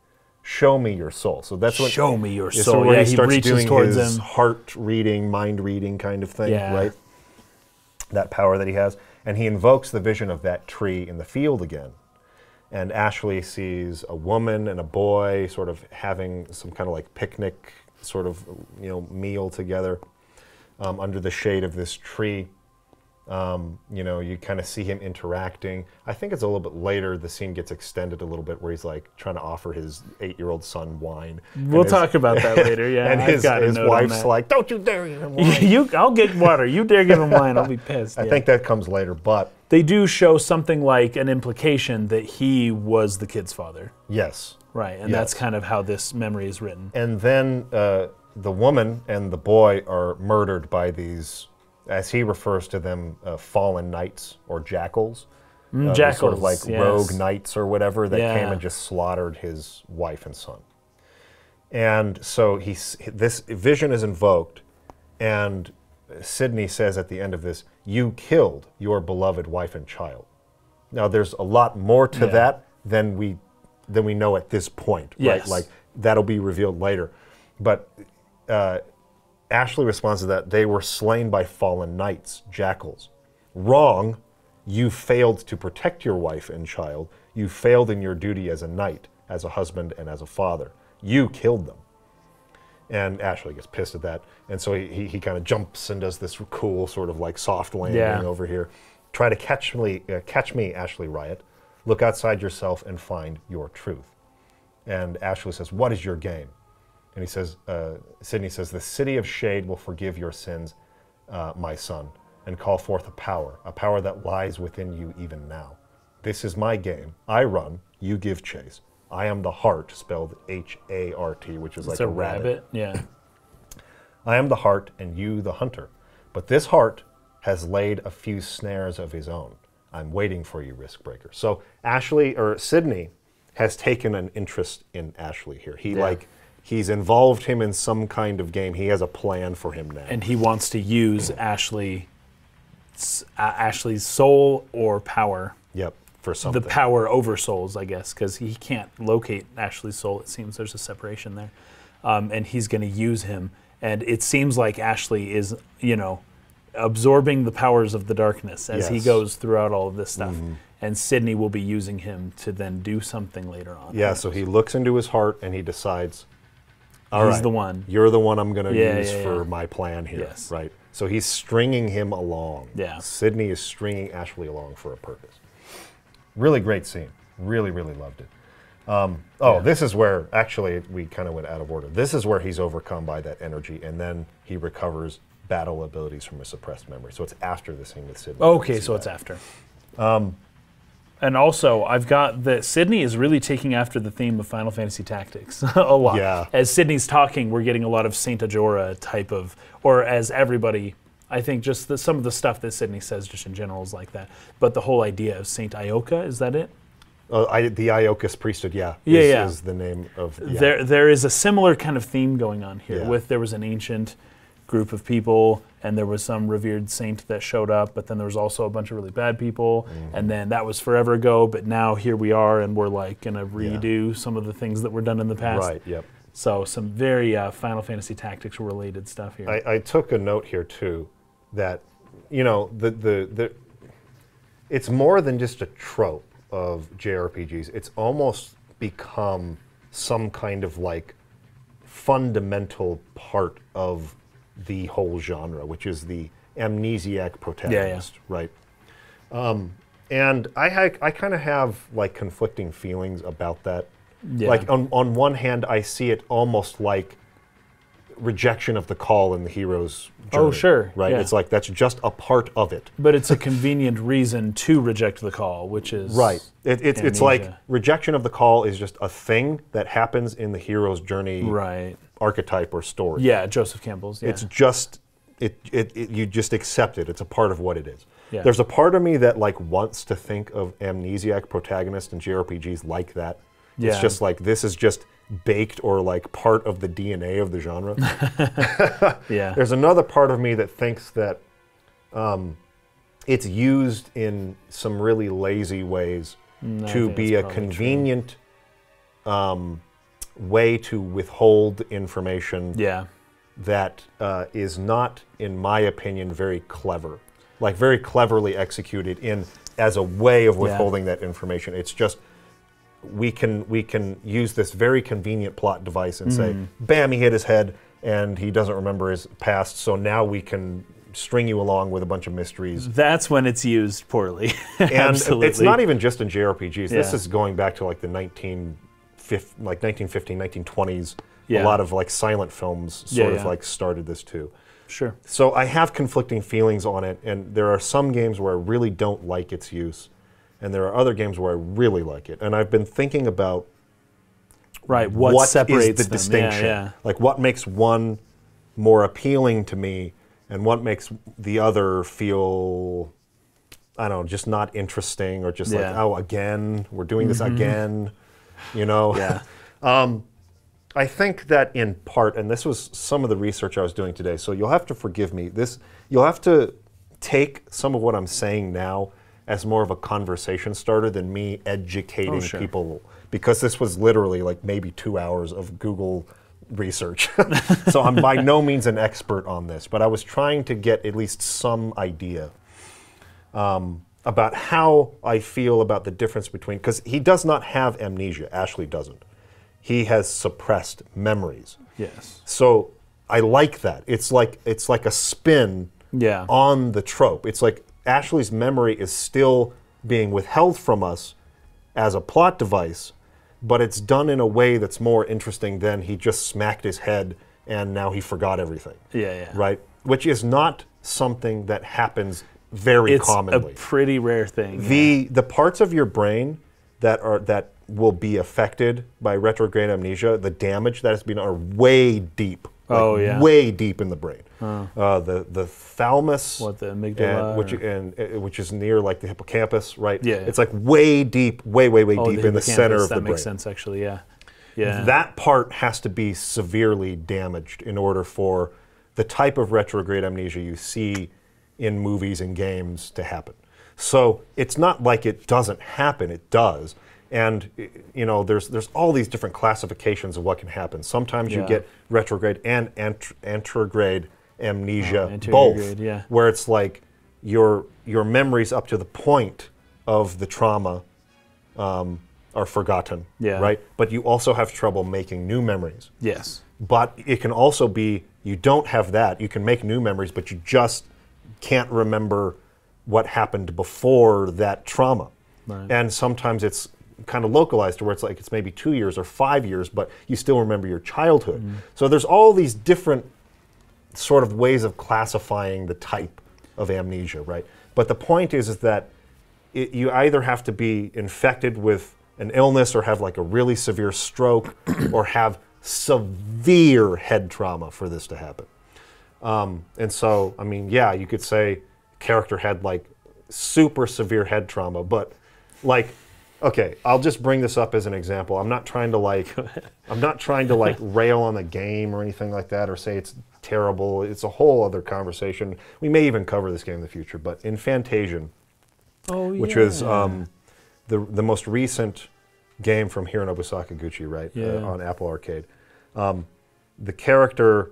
Show me your soul. So that's what. Show me your soul. So he starts doing his heart reading, mind reading kind of thing, right? That power that he has, and he invokes the vision of that tree in the field again, and Ashley sees a woman and a boy sort of having some kind of like picnic, sort of meal together under the shade of this tree. You know, you kind of see him interacting. I think it's a little bit later, the scene gets extended a little bit where he's like trying to offer his 8-year-old son wine. We'll talk about that later, and his wife's like, don't you dare give him wine. I'll get water, you dare give him wine, I'll be pissed. I think that comes later, but... They do show something like an implication that he was the kid's father. Yes. Right, and that's kind of how this memory is written. And then the woman and the boy are murdered by these... as he refers to them, fallen knights or jackals. Jackals, sort of like rogue knights or whatever that came and just slaughtered his wife and son. And so this vision is invoked, and Sydney says at the end of this, you killed your beloved wife and child. Now there's a lot more to that than we know at this point, right? Like, that'll be revealed later. But... Ashley responds to that, they were slain by fallen knights, jackals. Wrong, you failed to protect your wife and child. You failed in your duty as a knight, as a husband, and as a father. You killed them. And Ashley gets pissed at that. And so he kind of jumps and does this cool sort of like soft landing over here. Try to catch me, Ashley Riot. Look outside yourself and find your truth. And Ashley says, what is your game? And he says, Sydney says, the city of shade will forgive your sins, my son, and call forth a power that lies within you even now. This is my game. I run, you give chase. I am the heart, spelled H-A-R-T, which is like a rabbit. I am the heart and you the hunter. But this heart has laid a few snares of his own. I'm waiting for you, Riskbreaker. So Ashley, or Sydney, has taken an interest in Ashley here. He He's involved him in some kind of game. He has a plan for him now. And he wants to use Ashley's soul or power. Yep, for something. The power over souls, I guess, because he can't locate Ashley's soul. It seems there's a separation there. And he's going to use him. And it seems like Ashley is, absorbing the powers of the darkness as he goes throughout all of this stuff. And Sydney will be using him to then do something later on. Yeah, so he looks into his heart and he decides... He's the one. You're the one I'm going to use for my plan here, right? So he's stringing him along. Yeah. Sydney is stringing Ashley along for a purpose. Really great scene. Really, really loved it. This is where, actually, we kind of went out of order. This is where he's overcome by that energy, and then he recovers battle abilities from a suppressed memory. So it's after the scene with Sydney. Okay, so it's after. And also, I've got that Sydney is really taking after the theme of Final Fantasy Tactics a lot. Yeah. As Sydney's talking, we're getting a lot of Saint Ajora type of, or as everybody, I think just some of the stuff that Sydney says just in general is like that. But the whole idea of Saint Aeoka, is that it? The Aeokis priesthood, is the name of... Yeah. There is a similar kind of theme going on here with there was an ancient group of people, and there was some revered saint that showed up, but then there was also a bunch of really bad people, and then that was forever ago, but now here we are, and we're like gonna redo some of the things that were done in the past. Right, yep. So some very Final Fantasy Tactics related stuff here. I took a note here too, that, it's more than just a trope of JRPGs, it's almost become some kind of like fundamental part of the whole genre, which is the amnesiac protagonist, right? And I kind of have like conflicting feelings about that. Yeah. Like on one hand, I see it almost like rejection of the call in the hero's journey. Oh, sure. Right? Yeah. It's like that's just a part of it. But it's a convenient reason to reject the call, which is right. It's like rejection of the call is just a thing that happens in the hero's journey archetype or story. Yeah, Joseph Campbell's. Yeah. It's just you just accept it. It's a part of what it is. Yeah. There's a part of me that like wants to think of amnesiac protagonists and JRPGs like that. Yeah. It's just like this is just baked or like part of the DNA of the genre. Yeah. There's another part of me that thinks that it's used in some really lazy ways to be a convenient way to withhold information that is not, in my opinion, very clever. Like very cleverly executed in as a way of withholding that information. It's just we can use this very convenient plot device and say, bam, he hit his head and he doesn't remember his past, so now we can string you along with a bunch of mysteries. That's when it's used poorly. And absolutely. It's not even just in JRPGs. Yeah. This is going back to like the 1915, 1920s. Yeah. A lot of like silent films sort of like started this too. Sure. So I have conflicting feelings on it, and there are some games where I really don't like its use. And there are other games where I really like it. And I've been thinking about what separates is the distinction. Yeah, yeah. Like what makes one more appealing to me and what makes the other feel, I don't know, just not interesting or just like, oh, again, we're doing this again, you know? Yeah. I think that in part, and this was some of the research I was doing today, so you'll have to forgive me. You'll have to take some of what I'm saying now as more of a conversation starter than me educating people, because this was literally like maybe 2 hours of Google research. So I'm by no means an expert on this, but I was trying to get at least some idea about how I feel about the difference between, because he does not have amnesia, Ashley doesn't. He has suppressed memories. Yes. So I like that. It's like a spin on the trope. It's like, Ashley's memory is still being withheld from us as a plot device, but it's done in a way that's more interesting than he just smacked his head and now he forgot everything. Yeah, yeah. Right? Which is not something that happens very commonly. It's a pretty rare thing. The parts of your brain that will be affected by retrograde amnesia, the damage that has been done, are way deep. Like way deep in the brain. Oh. The thalamus, the amygdala, which is near like the hippocampus, right? Yeah, yeah. It's like way deep, way deep in the center of the brain. That makes sense, actually. Yeah, yeah. That part has to be severely damaged in order for the type of retrograde amnesia you see in movies and games to happen. So it's not like it doesn't happen; it does. And you know, there's all these different classifications of what can happen. Sometimes you get retrograde and anterograde amnesia, both, where it's like your memories up to the point of the trauma are forgotten, right? But you also have trouble making new memories. Yes. But it can also be you don't have that. You can make new memories, but you just can't remember what happened before that trauma. Right. And sometimes it's kind of localized to where it's like it's maybe 2 years or 5 years, but you still remember your childhood. So there's all these different sort of ways of classifying the type of amnesia, right? But the point is that you either have to be infected with an illness or have like a really severe stroke or have severe head trauma for this to happen. And so, I mean, yeah, you could say character had like super severe head trauma, but like, okay, I'll just bring this up as an example. I'm not trying to like rail on the game or anything like that or say it's terrible. It's a whole other conversation. We may even cover this game in the future, but in Fantasian, which is the most recent game from Hironobu Sakaguchi, right? On Apple Arcade. The character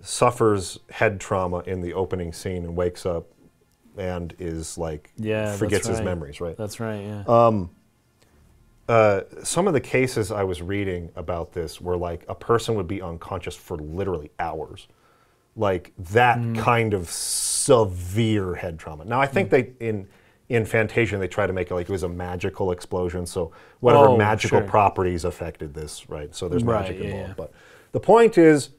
suffers head trauma in the opening scene and wakes up and is like forgets his memories, right? That's right, yeah. Some of the cases I was reading about this were like a person would be unconscious for literally hours. Like that kind of severe head trauma. Now, I think they in Fantasian they try to make it like it was a magical explosion, so whatever magical properties affected this, right? So there's magic involved. But the point is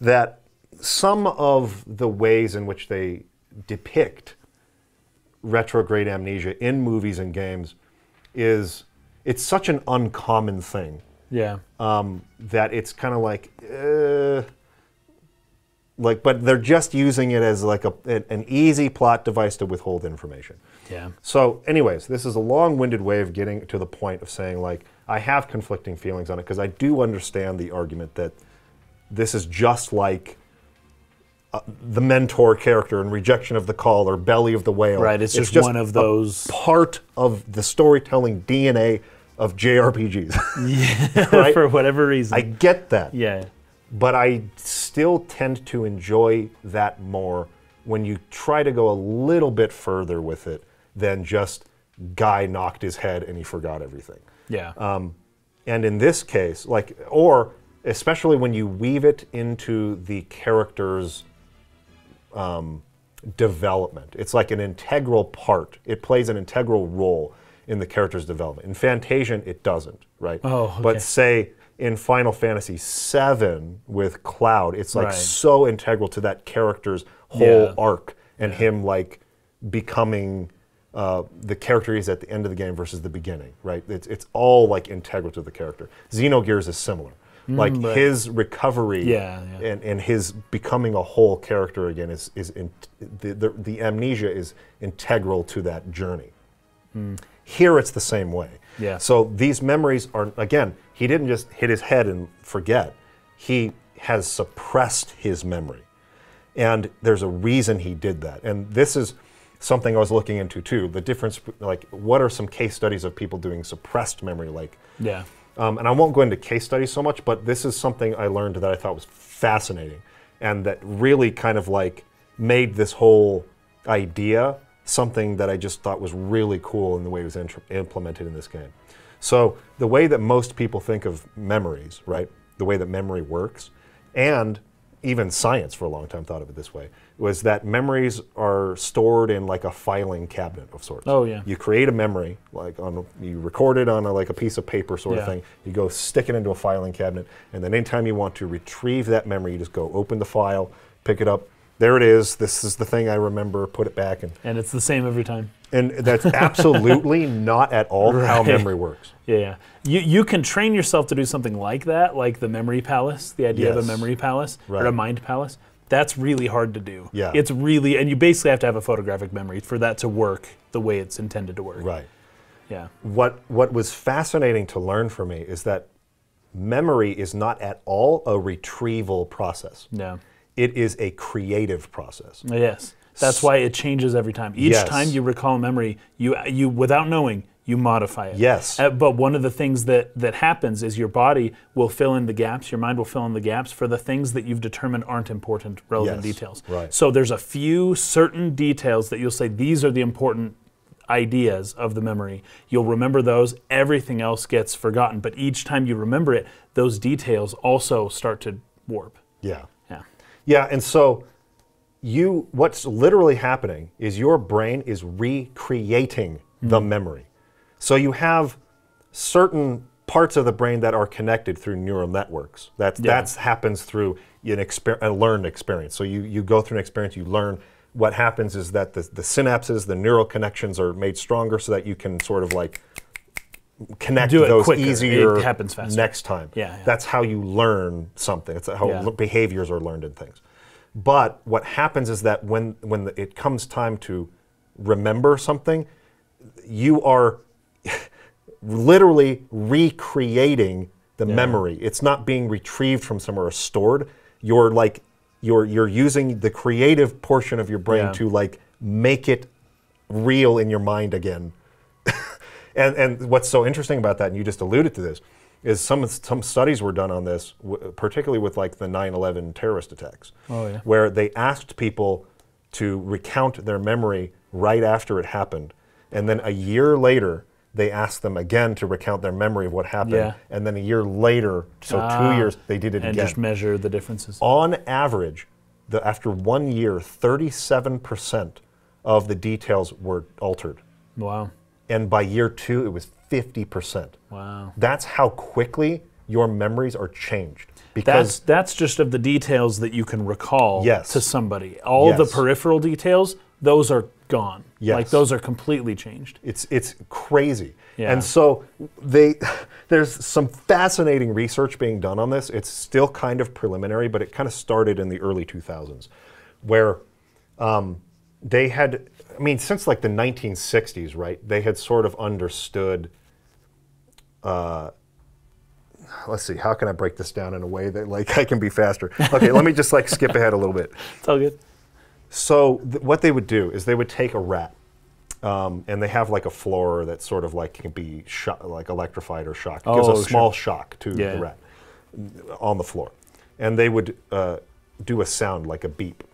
that some of the ways in which they depict retrograde amnesia in movies and games is it's such an uncommon thing. Yeah. That it's kind of like, but they're just using it as like an easy plot device to withhold information. Yeah. So, anyways, this is a long-winded way of getting to the point of saying like, I have conflicting feelings on it because I do understand the argument that this is just like the mentor character in Rejection of the Call or Belly of the Whale. Right, it's just one of those. Part of the storytelling DNA of JRPGs. Yeah, right? For whatever reason. I get that. Yeah. But I still tend to enjoy that more when you try to go a little bit further with it than just guy knocked his head and he forgot everything. Yeah. And in this case, like, or especially when you weave it into the character's development. It's like an integral part. It plays an integral role in the character's development. In Fantasian, it doesn't, right? Oh, okay. But say in Final Fantasy VII with Cloud, it's like so integral to that character's whole arc and him like becoming the character he's at the end of the game versus the beginning, right? It's all like integral to the character. Xenogears is similar. Like his recovery and his becoming a whole character again is the amnesia is integral to that journey. Here it's the same way. Yeah. So these memories are, again, he didn't just hit his head and forget. He has suppressed his memory. And there's a reason he did that. And this is something I was looking into too, the difference, like what are some case studies of people doing suppressed memory like? Yeah. And I won't go into case studies so much, but this is something I learned that I thought was fascinating and that really kind of like made this whole idea something that I just thought was really cool in the way it was implemented in this game. So the way that most people think of memories, right, the way that memory works, and even science for a long time thought of it this way, was that memories are stored in like a filing cabinet of sorts. Oh yeah. You create a memory, like you record it on like a piece of paper sort of thing, you go stick it into a filing cabinet, and then anytime you want to retrieve that memory, you just go open the file, pick it up, there it is, this is the thing I remember, put it back. And it's the same every time. And that's absolutely not at all how memory works. Yeah, yeah. You can train yourself to do something like that, like the memory palace, the idea of a memory palace, or a mind palace. That's really hard to do. Yeah. It's really, and you basically have to have a photographic memory for that to work the way it's intended to work. Right. Yeah. What was fascinating to learn for me is that memory is not at all a retrieval process. No. It is a creative process. Yes, that's why it changes every time. Each time you recall a memory, you without knowing, you modify it. Yes. But one of the things that happens is your body will fill in the gaps, your mind will fill in the gaps for the things that you've determined aren't important, relevant details. Right. So there's a few certain details that you'll say, these are the important ideas of the memory. You'll remember those, everything else gets forgotten. But each time you remember it, those details also start to warp. Yeah. Yeah, and so what's literally happening is your brain is recreating the memory. So you have certain parts of the brain that are connected through neural networks. That happens through a learned experience. So you go through an experience, you learn. What happens is that the synapses, the neural connections are made stronger so that you can sort of like connect those quicker. Easier it happens faster. Next time. Yeah, yeah. That's how you learn something. It's how behaviors are learned in things. But what happens is that when it comes time to remember something, you are literally recreating the memory. It's not being retrieved from somewhere or stored. You're using the creative portion of your brain to like make it real in your mind again. And what's so interesting about that, and you just alluded to this, is some studies were done on this, particularly with like the 9/11 terrorist attacks, where they asked people to recount their memory right after it happened, and then a year later they asked them again to recount their memory of what happened, and then a year later, so 2 years, they did it again. And just measure the differences. On average, the, after 1 year, 37% of the details were altered. Wow. And by year two, it was 50%. Wow. That's how quickly your memories are changed. Because that's just of the details that you can recall to somebody. All the peripheral details, those are gone. Yes. Like those are completely changed. It's crazy. Yeah. And so there's some fascinating research being done on this. It's still kind of preliminary, but it kind of started in the early 2000s where they had, I mean, since like the 1960s, right, they had sort of understood, let's see, how can I break this down in a way that like I can be faster? Okay, let me just like skip ahead a little bit. It's all good. So what they would do is they would take a rat, and they have like a floor that sort of like can be like electrified or shocked. It gives a small shock to the rat on the floor. And they would do a sound like a beep.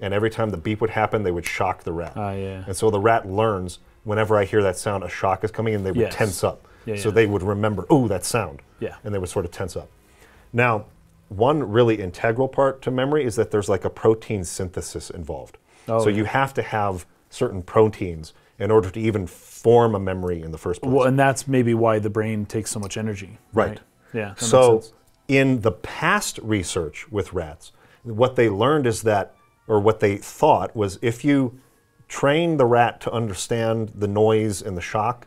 And every time the beep would happen, they would shock the rat. And so the rat learns, whenever I hear that sound, a shock is coming, and they would tense up. So they would remember, ooh, that sound. And they would sort of tense up. Now, one really integral part to memory is that there's like a protein synthesis involved. So you have to have certain proteins in order to even form a memory in the first place. Well, and that's maybe why the brain takes so much energy. Right. Yeah. So in the past research with rats, what they learned is that, or what they thought was, if you train the rat to understand the noise and the shock,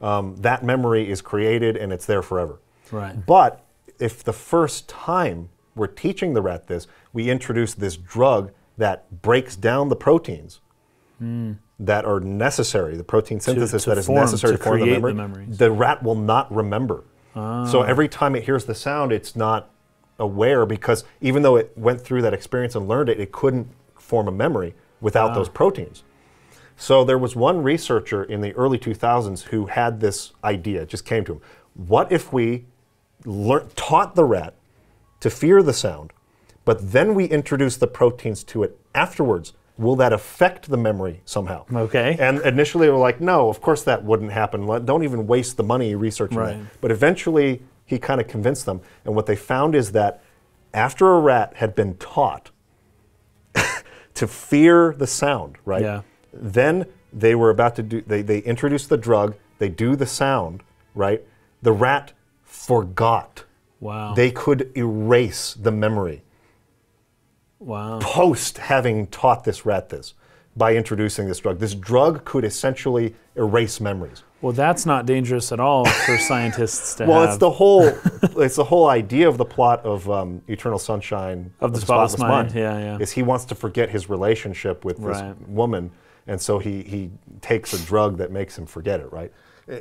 that memory is created and it's there forever. Right. But if the first time we're teaching the rat this, we introduce this drug that breaks down the proteins that are necessary, the protein synthesis that is necessary to form the memory, the rat will not remember. So every time it hears the sound, it's not aware, because even though it went through that experience and learned it, it couldn't form a memory without those proteins. So there was one researcher in the early 2000s who had this idea, it just came to him. What if we taught the rat to fear the sound, but then we introduce the proteins to it afterwards? Will that affect the memory somehow? Okay. And initially they were like, no, of course that wouldn't happen. Don't even waste the money researching that. But eventually he kind of convinced them. And what they found is that after a rat had been taught to fear the sound, right? Then they were about to do, they introduced the drug, they do the sound, right? The rat forgot. Wow. They could erase the memory. Wow. Post having taught this rat this by introducing this drug. This drug could essentially erase memories. Well, that's not dangerous at all for scientists to have. Well, it's the whole idea of the plot of Eternal Sunshine of the Spotless Mind. Is he wants to forget his relationship with this woman, and so he takes a drug that makes him forget it, right?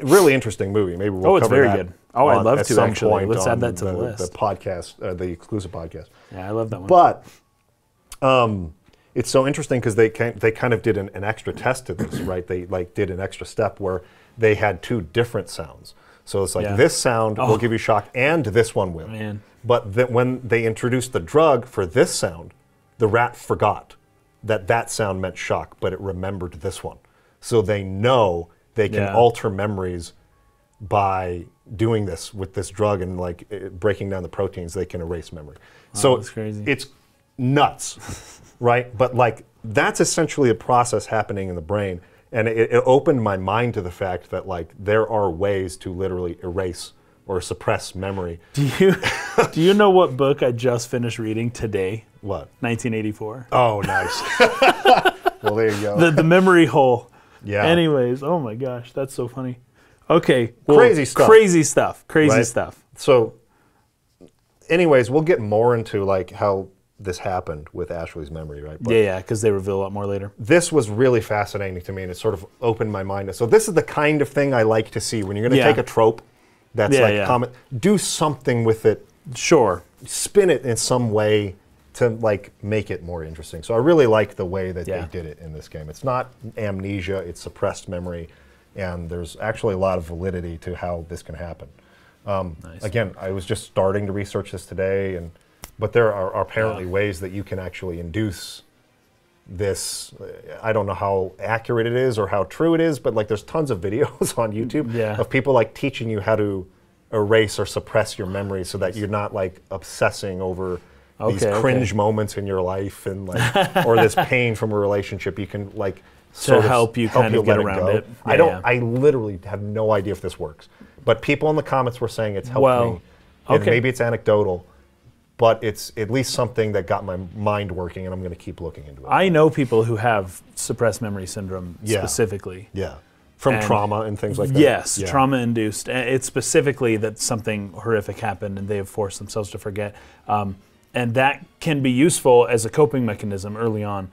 Really interesting movie. Maybe we'll cover that. Oh, it's very good. Oh, I'd love to, actually. Let's add that to the list. The podcast, the exclusive podcast. Yeah, I love that one. But it's so interesting because they kind of did an extra test to this, right? They like did an extra step where they had two different sounds. So it's like this sound will give you shock and this one will. But when they introduced the drug for this sound, the rat forgot that that sound meant shock, but it remembered this one. So they know they can alter memories by doing this with this drug and like breaking down the proteins, they can erase memory. Oh, so that's crazy. It's nuts, right? But like that's essentially a process happening in the brain, and it opened my mind to the fact that like there are ways to literally erase or suppress memory. Do you know what book I just finished reading today? What? 1984. Oh, nice. Well, there you go. The memory hole. Yeah. Anyways, oh my gosh, that's so funny. Okay. Well, crazy stuff. Crazy stuff. Crazy stuff. So, anyways, we'll get more into like how this happened with Ashley's memory, right? But yeah, because they reveal a lot more later. This was really fascinating to me, and it sort of opened my mind. So this is the kind of thing I like to see when you're going to take a trope that's common. Do something with it. Sure. Spin it in some way to like make it more interesting. So I really like the way that they did it in this game. It's not amnesia, it's suppressed memory, and there's actually a lot of validity to how this can happen. Nice. Again, I was just starting to research this today, and but there are apparently ways that you can actually induce this. I don't know how accurate it is or how true it is, but like there's tons of videos on YouTube of people like teaching you how to erase or suppress your memory so that you're not like obsessing over these cringe moments in your life, and like, or this pain from a relationship, you can like help you kind of get around it. Yeah, I literally have no idea if this works, but people in the comments were saying it's helped me. And maybe it's anecdotal, but it's at least something that got my mind working, and I'm going to keep looking into it. I know people who have suppressed memory syndrome specifically. Yeah. From trauma and things like that. Yes, yeah. Trauma-induced. It's specifically that something horrific happened and they have forced themselves to forget. And that can be useful as a coping mechanism early on.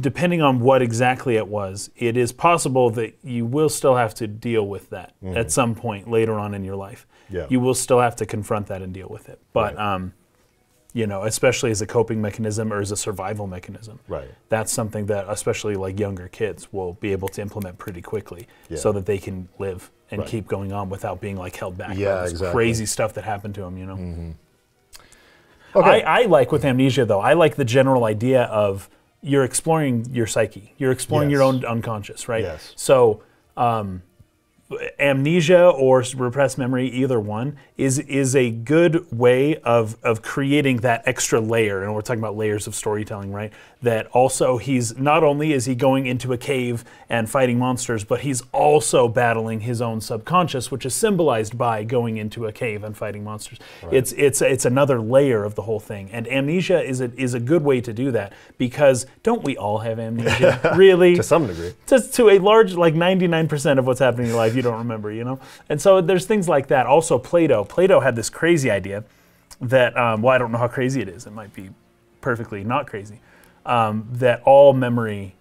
Depending on what exactly it was, it is possible that you will still have to deal with that at some point later on in your life. Yeah. You will still have to confront that and deal with it. But, you know, especially as a coping mechanism or as a survival mechanism. Right. That's something that especially like younger kids will be able to implement pretty quickly so that they can live and keep going on without being like held back by this crazy stuff that happened to them, you know? I like with amnesia though, I like the general idea of you're exploring your psyche. You're exploring your own unconscious, right? Yes. So amnesia or repressed memory, either one, is a good way of creating that extra layer. And we're talking about layers of storytelling, right? That also he's, not only is he going into a cave and fighting monsters, but he's also battling his own subconscious, which is symbolized by going into a cave and fighting monsters. Right. It's another layer of the whole thing. And amnesia is a good way to do that, because don't we all have amnesia? Really? To some degree. To a large, like 99% of what's happening in your life, you don't remember, you know? And so there's things like that. Also, Plato had this crazy idea that, well, I don't know how crazy it is. It might be perfectly not crazy. That all memory,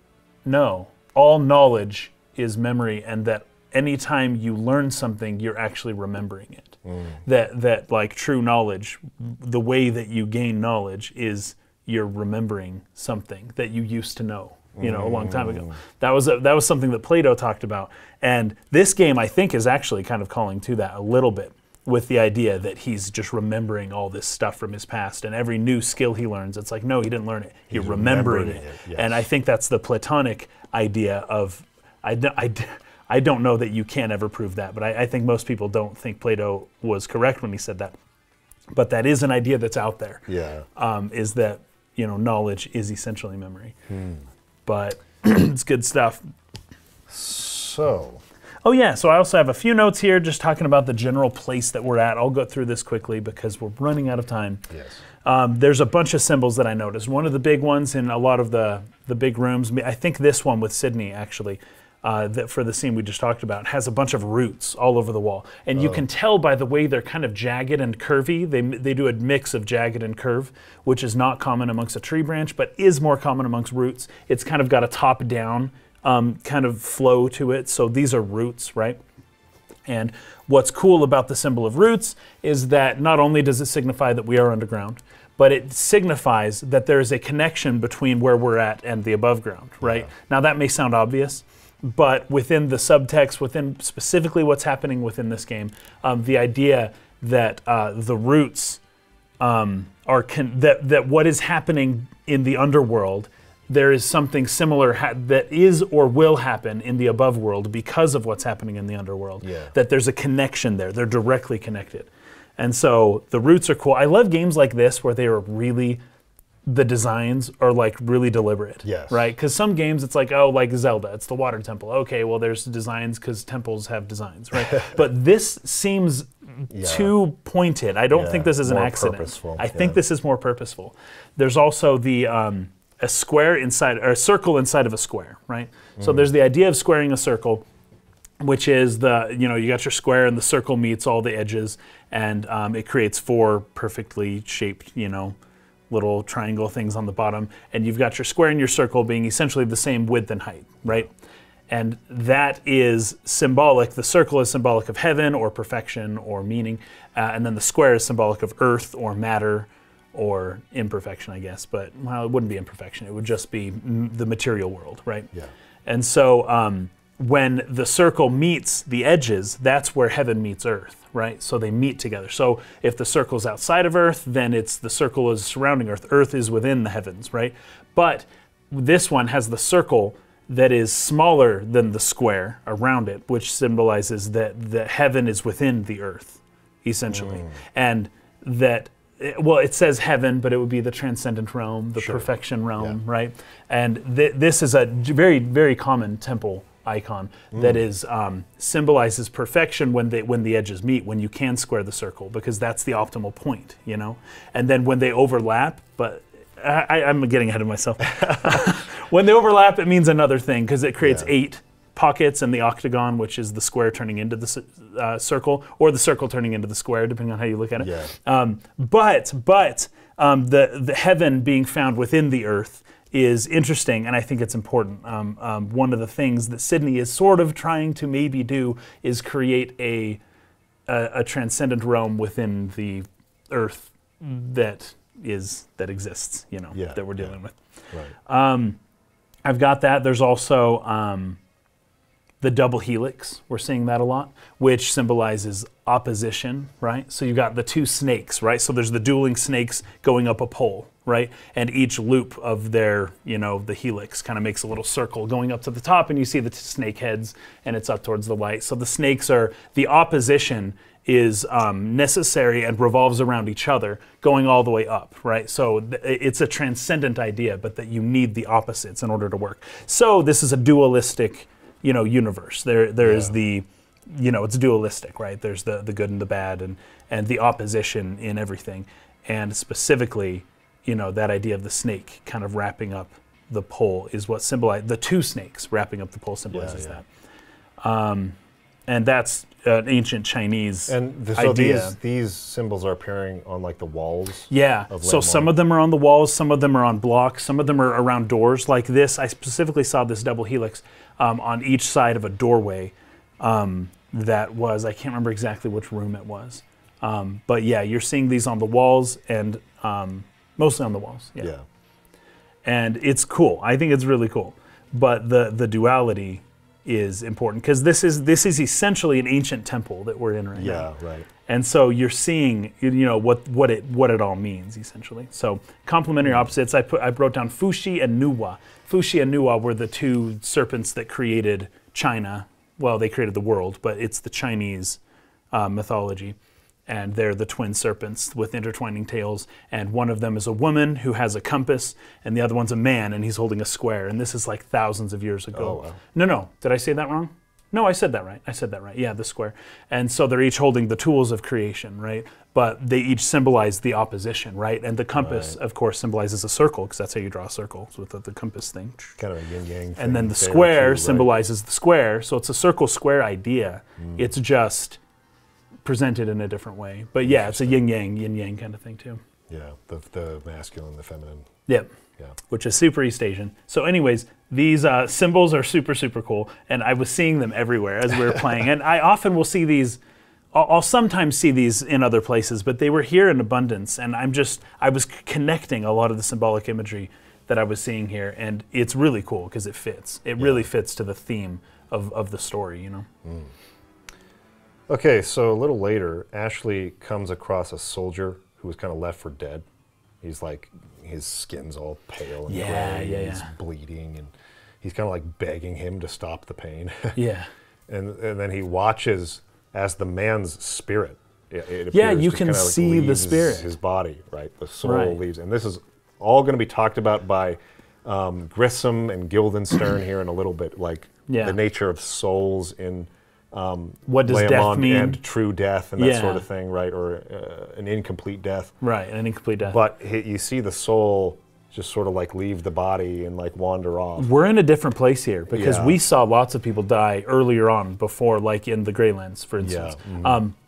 all knowledge is memory, and that anytime you learn something, you're actually remembering it. That like true knowledge, the way that you gain knowledge is you're remembering something that you used to know, you know, a long time ago. That was something that Plato talked about. And this game, I think, is actually kind of calling to that a little bit with the idea that he's just remembering all this stuff from his past, and every new skill he learns, it's like, no, he didn't learn it. He's remembering it. And I think that's the Platonic idea of, I don't know that you can ever prove that, but I think most people don't think Plato was correct when he said that. But that is an idea that's out there, is that, you know, knowledge is essentially memory. But it's good stuff. So. Oh yeah, so I also have a few notes here just talking about the general place that we're at. I'll go through this quickly because we're running out of time. Yes. There's a bunch of symbols that I noticed. One of the big ones in a lot of the big rooms, I think this one with Sydney actually, that for the scene we just talked about, has a bunch of roots all over the wall. And you can tell by the way they're kind of jagged and curvy. They do a mix of jagged and curve, which is not common amongst a tree branch, but is more common amongst roots. It's kind of got a top-down kind of flow to it. So these are roots, right? And what's cool about the symbol of roots is that not only does it signify that we are underground, but it signifies that there is a connection between where we're at and the above ground, right? Yeah. Now that may sound obvious, but within the subtext, within specifically what's happening within this game, the idea that the roots are that what is happening in the underworld, there is something similar that is or will happen in the above world because of what's happening in the underworld. Yeah. That there's a connection there; they're directly connected, and so the roots are cool. I love games like this where they are really. The designs are like really deliberate, right? Because some games it's like, oh, like Zelda, it's the water temple. Okay, well there's designs because temples have designs, right? But this seems too pointed. I don't think this is an accident. Purposeful. I think this is more purposeful. There's also the a square inside, or a circle inside of a square, right? So there's the idea of squaring a circle, which is the, you know, you got your square and the circle meets all the edges, and it creates four perfectly shaped, you know, little triangle things on the bottom, and you've got your square and your circle being essentially the same width and height, right? And that is symbolic. The circle is symbolic of heaven or perfection or meaning, and then the square is symbolic of earth or matter or imperfection, I guess. But, well, it wouldn't be imperfection. It would just be the material world, right? Yeah. And so when the circle meets the edges, that's where heaven meets earth. Right, so they meet together. So if the circle's outside of Earth, then it's the circle is surrounding Earth. Earth is within the heavens, right? But this one has the circle that is smaller than the square around it, which symbolizes that the heaven is within the Earth, essentially, and that well, it says heaven, but it would be the transcendent realm, the perfection realm, right? And this is a very, very common temple icon that is symbolizes perfection when the edges meet, when you can square the circle, because that's the optimal point, you know? And then when they overlap, but I'm getting ahead of myself. When they overlap, it means another thing, because it creates 8 pockets and the octagon, which is the square turning into the circle, or the circle turning into the square, depending on how you look at it. Yeah. The heaven being found within the earth is interesting, and I think it's important. One of the things that Sydney is sort of trying to maybe do is create a transcendent realm within the earth that exists, you know, that we're dealing with. Right. I've got that. There's also the double helix. We're seeing that a lot, which symbolizes opposition, right? So you've got the 2 snakes, right? So there's the dueling snakes going up a pole, right? And each loop of their, you know, the helix kind of makes a little circle going up to the top, and you see the 2 snake heads, and it's up towards the light. So the snakes are, the opposition is necessary and revolves around each other, going all the way up, right? So it's a transcendent idea, but that you need the opposites in order to work. So this is a dualistic, you know, universe. There is the, you know, it's dualistic, right? There's the good and the bad and the opposition in everything. And specifically, you know, that idea of the snake kind of wrapping up the pole is what symbolizes, the 2 snakes wrapping up the pole symbolizes that. And that's an ancient Chinese idea. These symbols are appearing on like the walls? Yeah, so some of them are on the walls, some of them are on blocks, some of them are around doors like this. I specifically saw this double helix on each side of a doorway that was, I can't remember exactly which room it was. But yeah, you're seeing these on the walls and mostly on the walls. Yeah. And it's cool. I think it's really cool. But the duality is important, because this is essentially an ancient temple that we're in right now. Yeah, right. And so you're seeing, you know, what it all means essentially. So complementary opposites. I wrote down Fuxi and Nuwa. Fuxi and Nuwa were the 2 serpents that created China. Well, they created the world, but it's the Chinese mythology, and they're the twin serpents with intertwining tails, and one of them is a woman who has a compass, and the other one's a man, and he's holding a square, and this is like thousands of years ago. Oh, wow. No, did I say that wrong? No, I said that right. I said that right, yeah, the square. And so they're each holding the tools of creation, right? But they each symbolize the opposition, right? And the compass, of course, symbolizes a circle, because that's how you draw circles, with the compass thing. Kind of a yin-yang thing. And then the square symbolizes the square, so it's a circle-square idea. It's just presented in a different way. But yeah, it's a yin-yang kind of thing too. Yeah, the masculine, the feminine. Yep. Yeah. Which is super East Asian. So anyways, these symbols are super, super cool. And I was seeing them everywhere as we were playing. And I often will see these, I'll sometimes see these in other places, but they were here in abundance. And I was connecting a lot of the symbolic imagery that I was seeing here. And it's really cool because it fits. It really fits to the theme of the story, you know? Mm. Okay, so a little later, Ashley comes across a soldier who was kind of left for dead. He's like, his skin's all pale and gray, and he's bleeding, and he's kind of like begging him to stop the pain. And then he watches as the man's spirit, it appears you can see the spirit. His body, right? The soul leaves. And this is all going to be talked about by Grissom and Guildenstern here in a little bit, like the nature of souls in... what does death mean? And true death and that sort of thing, right? Or an incomplete death. Right, an incomplete death. But you see the soul just sort of like leave the body and like wander off. We're in a different place here because we saw lots of people die earlier on before, like in the Greylands, for instance.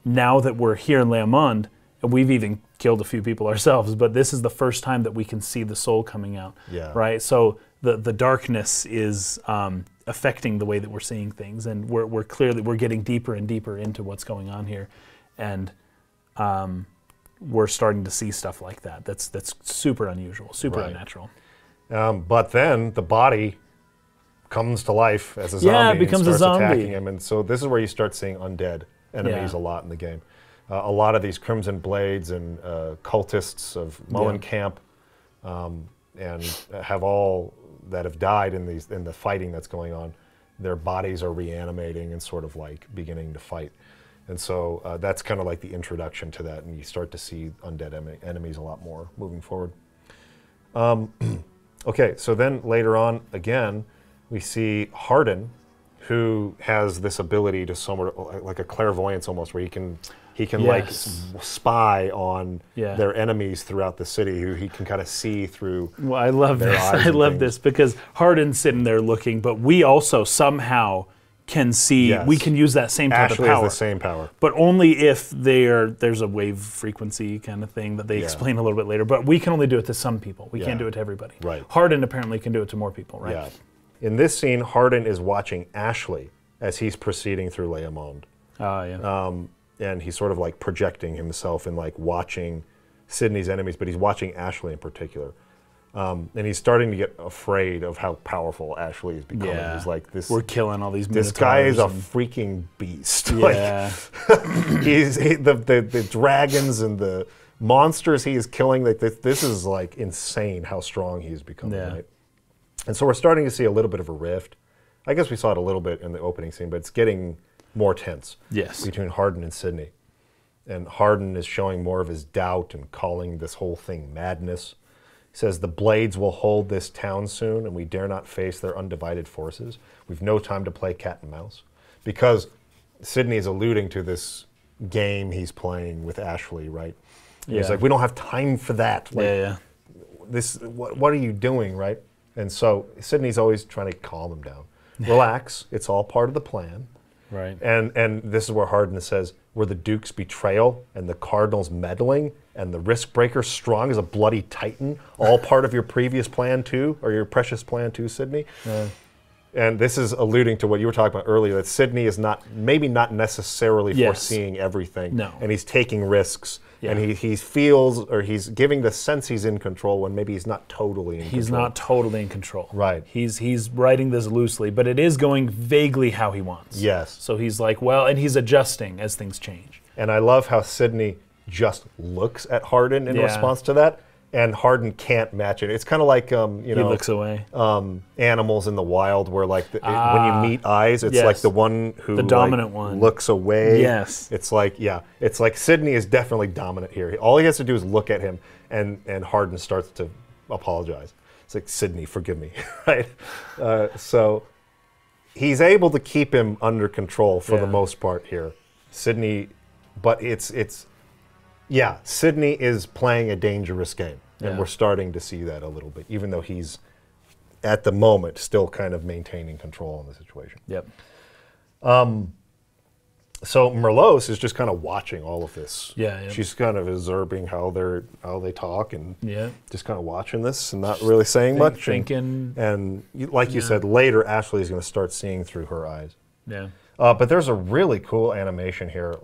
Now that we're here in Lea Monde, we've even killed a few people ourselves, but this is the first time that we can see the soul coming out, right? So the darkness is... affecting the way that we're seeing things, and we're clearly getting deeper and deeper into what's going on here, and we're starting to see stuff like that. That's super unusual, super unnatural. But then the body comes to life as a zombie. Yeah, it becomes a zombie. Attacking him, and so this is where you start seeing undead enemies a lot in the game. A lot of these Crimson Blades and cultists of Mullenkamp, and have all. That have died in the fighting that's going on, their bodies are reanimating and sort of like beginning to fight. And so that's kind of like the introduction to that, and you start to see undead enemies a lot more moving forward. Okay, so then later on, again, we see Hardin, who has this ability to somewhat, like a clairvoyance almost, where he can like spy on their enemies throughout the city, who he can kind of see through. Well, I love this. I love this because Hardin's sitting there looking, but we also somehow can see, we can use that same type of power. Ashley has the same power. But only if there's a wave frequency kind of thing that they explain a little bit later, but we can only do it to some people. We can't do it to everybody. Right. Hardin apparently can do it to more people, right? Yeah. In this scene, Hardin is watching Ashley as he's proceeding through Lea Monde. Oh, yeah. And he's sort of like projecting himself and like watching Sydney's enemies, but he's watching Ashley in particular. And he's starting to get afraid of how powerful Ashley is becoming. Yeah. He's like, this, we're killing all these minotaurs. This guy is a freaking beast. Yeah. Like, the dragons and the monsters he is killing, like, this is like insane how strong he's becoming, right? And so we're starting to see a little bit of a rift. I guess we saw it a little bit in the opening scene, but it's getting more tense between Hardin and Sydney. And Hardin is showing more of his doubt and calling this whole thing madness. He says, the Blades will hold this town soon, and we dare not face their undivided forces. We've no time to play cat and mouse. Because Sydney is alluding to this game he's playing with Ashley, right? Yeah. He's like, we don't have time for that. Like, what are you doing, right? And so Sydney's always trying to calm him down. Relax, it's all part of the plan. Right. And this is where Hardin says, were the Duke's betrayal and the Cardinal's meddling and the risk breaker strong as a bloody titan all part of your previous plan too, or your precious plan too, Sydney? And this is alluding to what you were talking about earlier, that Sydney is not, maybe not necessarily foreseeing everything. No. And he's taking risks. Yeah. And he feels, or he's giving the sense he's in control when maybe he's not totally in control. He's not totally in control. Right. He's writing this loosely, but it is going vaguely how he wants. Yes. So he's like, well, and he's adjusting as things change. And I love how Sydney just looks at Hardin in response to that. And Hardin can't match it. It's kind of like, he looks away. Animals in the wild where, like, when you meet eyes, it's like the one who, the dominant one, looks away. Yes. It's like, it's like Sydney is definitely dominant here. All he has to do is look at him, and Hardin starts to apologize. It's like, Sydney, forgive me, right? So he's able to keep him under control for the most part here. Sydney, but it's... Yeah, Sydney is playing a dangerous game, and we're starting to see that a little bit, even though he's, at the moment, still kind of maintaining control in the situation. Yep. So Merlos is just kind of watching all of this. Yeah. Yep. She's kind of observing how they talk and just kind of watching this and not really saying much. Thinking. And like you said, later Ashley is going to start seeing through her eyes. Yeah. But there's a really cool animation here.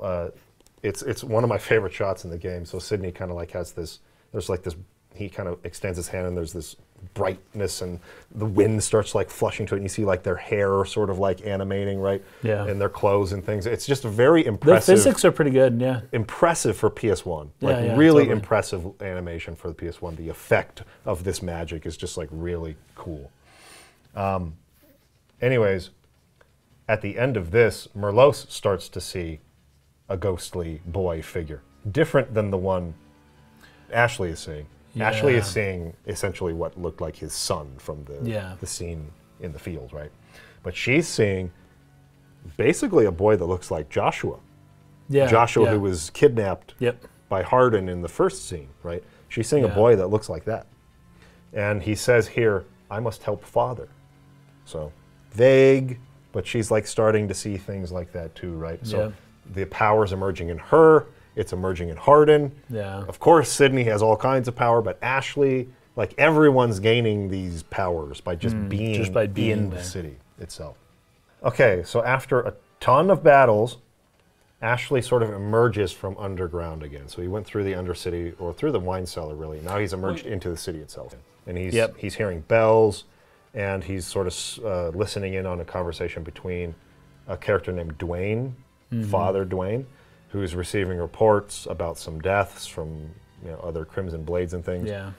It's one of my favorite shots in the game. So Sydney kind of like has this, there's like this, he kind of extends his hand and there's this brightness and the wind starts like flushing to it and you see like their hair sort of like animating, right? Yeah. And their clothes and things. It's just very impressive. The physics are pretty good, yeah. Impressive for PS1. Like really impressive animation for the PS1. The effect of this magic is just like really cool. Anyways, at the end of this, Merlos starts to see a ghostly boy figure, different than the one Ashley is seeing. Yeah. Ashley is seeing essentially what looked like his son from the scene in the field, right? But she's seeing basically a boy that looks like Joshua. Yeah. Joshua who was kidnapped by Hardin in the first scene, right? She's seeing a boy that looks like that. And he says here, I must help father. So vague, but she's like starting to see things like that too, right? So the power's emerging in her, it's emerging in Hardin. Yeah. Of course, Sydney has all kinds of power, but Ashley, like everyone's gaining these powers by just being in the city itself. Okay, so after a ton of battles, Ashley sort of emerges from underground again. So he went through the undercity, or through the wine cellar really. Now he's emerged into the city itself. And he's hearing bells, and he's sort of listening in on a conversation between a character named Duane, Father Duane, who is receiving reports about some deaths from other Crimson Blades and things. Yeah.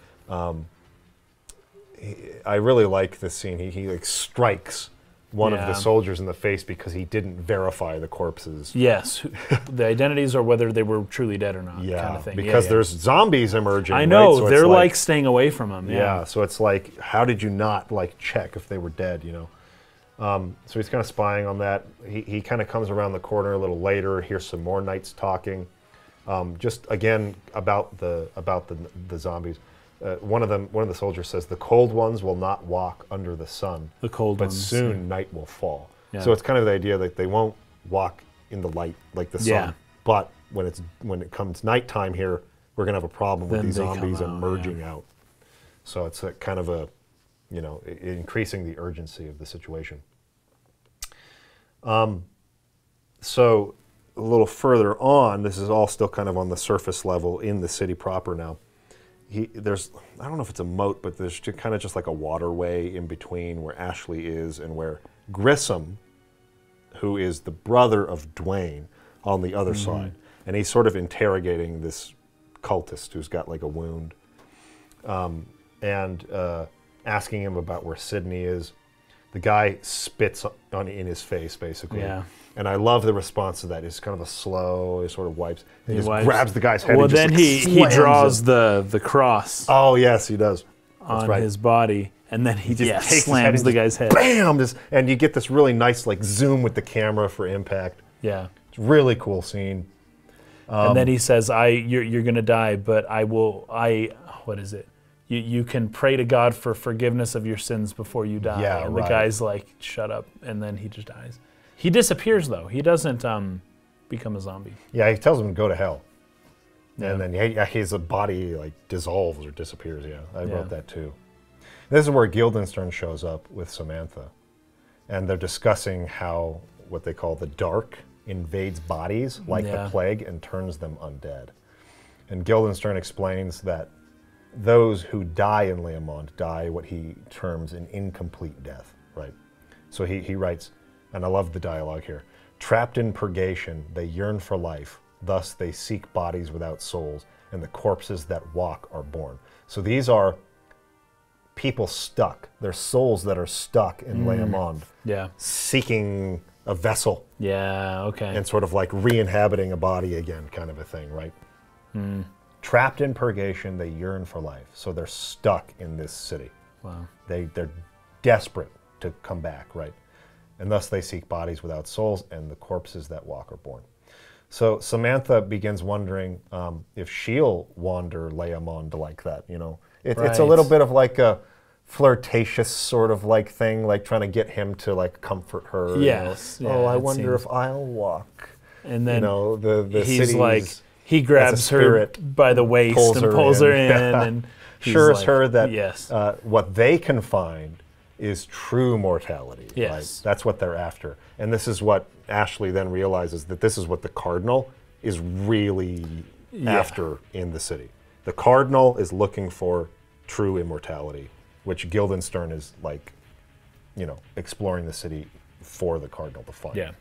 I really like this scene. He like strikes one of the soldiers in the face because he didn't verify the corpses. Yes, the identities are whether they were truly dead or not, kind of thing. Because there's zombies emerging. I know, right? So they're like staying away from him. Yeah, so it's like, how did you not like check if they were dead, you know? So he's kind of spying on that. He kind of comes around the corner a little later, hears some more knights talking. Just again about the zombies. One of the soldiers says, "The cold ones will not walk under the sun. The cold ones, but soon night will fall." Yeah. So it's kind of the idea that they won't walk in the light like the sun. Yeah. But when it comes nighttime here, we're gonna have a problem with these zombies emerging out. So it's a kind of a, you know, increasing the urgency of the situation. So a little further on, this is all still kind of on the surface level in the city proper now. There's, I don't know if it's a moat, but there's kind of just like a waterway in between where Ashley is and where Grissom, who is the brother of Duane, on the other side. And he's sort of interrogating this cultist who's got like a wound, and asking him about where Sydney is. The guy spits in his face, basically. Yeah. And I love the response to that. It's kind of a slow, it sort of wipes. He just grabs the guy's head. Well, and just then he draws the cross. Oh, yes, he does. On his body. And then he just slams the guy's head. Bam! And you get this really nice like zoom with the camera for impact. Yeah. It's a really cool scene. And then he says, you're going to die, but I will, what is it? You can pray to God for forgiveness of your sins before you die. Yeah, and the guy's like, shut up, and then he just dies. He disappears, though. He doesn't become a zombie. Yeah, he tells him to go to hell. Yeah. And then his body like dissolves or disappears, I wrote that too. This is where Guildenstern shows up with Samantha. And they're discussing how what they call the dark invades bodies like the plague and turns them undead. And Guildenstern explains that those who die in Lea Monde die what he terms an incomplete death, right? So he writes, and I love the dialogue here, trapped in purgation, they yearn for life, thus they seek bodies without souls, and the corpses that walk are born. So these are people stuck, they're souls that are stuck in Lea Monde, seeking a vessel. Yeah, okay. And sort of like re-inhabiting a body again kind of a thing, right? Mm. Trapped in purgation, they yearn for life. So they're stuck in this city. Wow. They're desperate to come back, right? And thus they seek bodies without souls, and the corpses that walk are born. So Samantha begins wondering if she'll wander Lea Monde like that, you know? It's a little bit of like a flirtatious sort of like thing, like trying to get him to like comfort her. Yes. You know? I wonder if I'll walk. And then, you know, the city's like, he grabs her by the waist and pulls her in and assures her that what they can find is true mortality. Yes. Right? That's what they're after. And this is what Ashley then realizes, that this is what the Cardinal is really after in the city. The Cardinal is looking for true immortality, which Guildenstern is like, you know, exploring the city for the Cardinal to find. Yeah.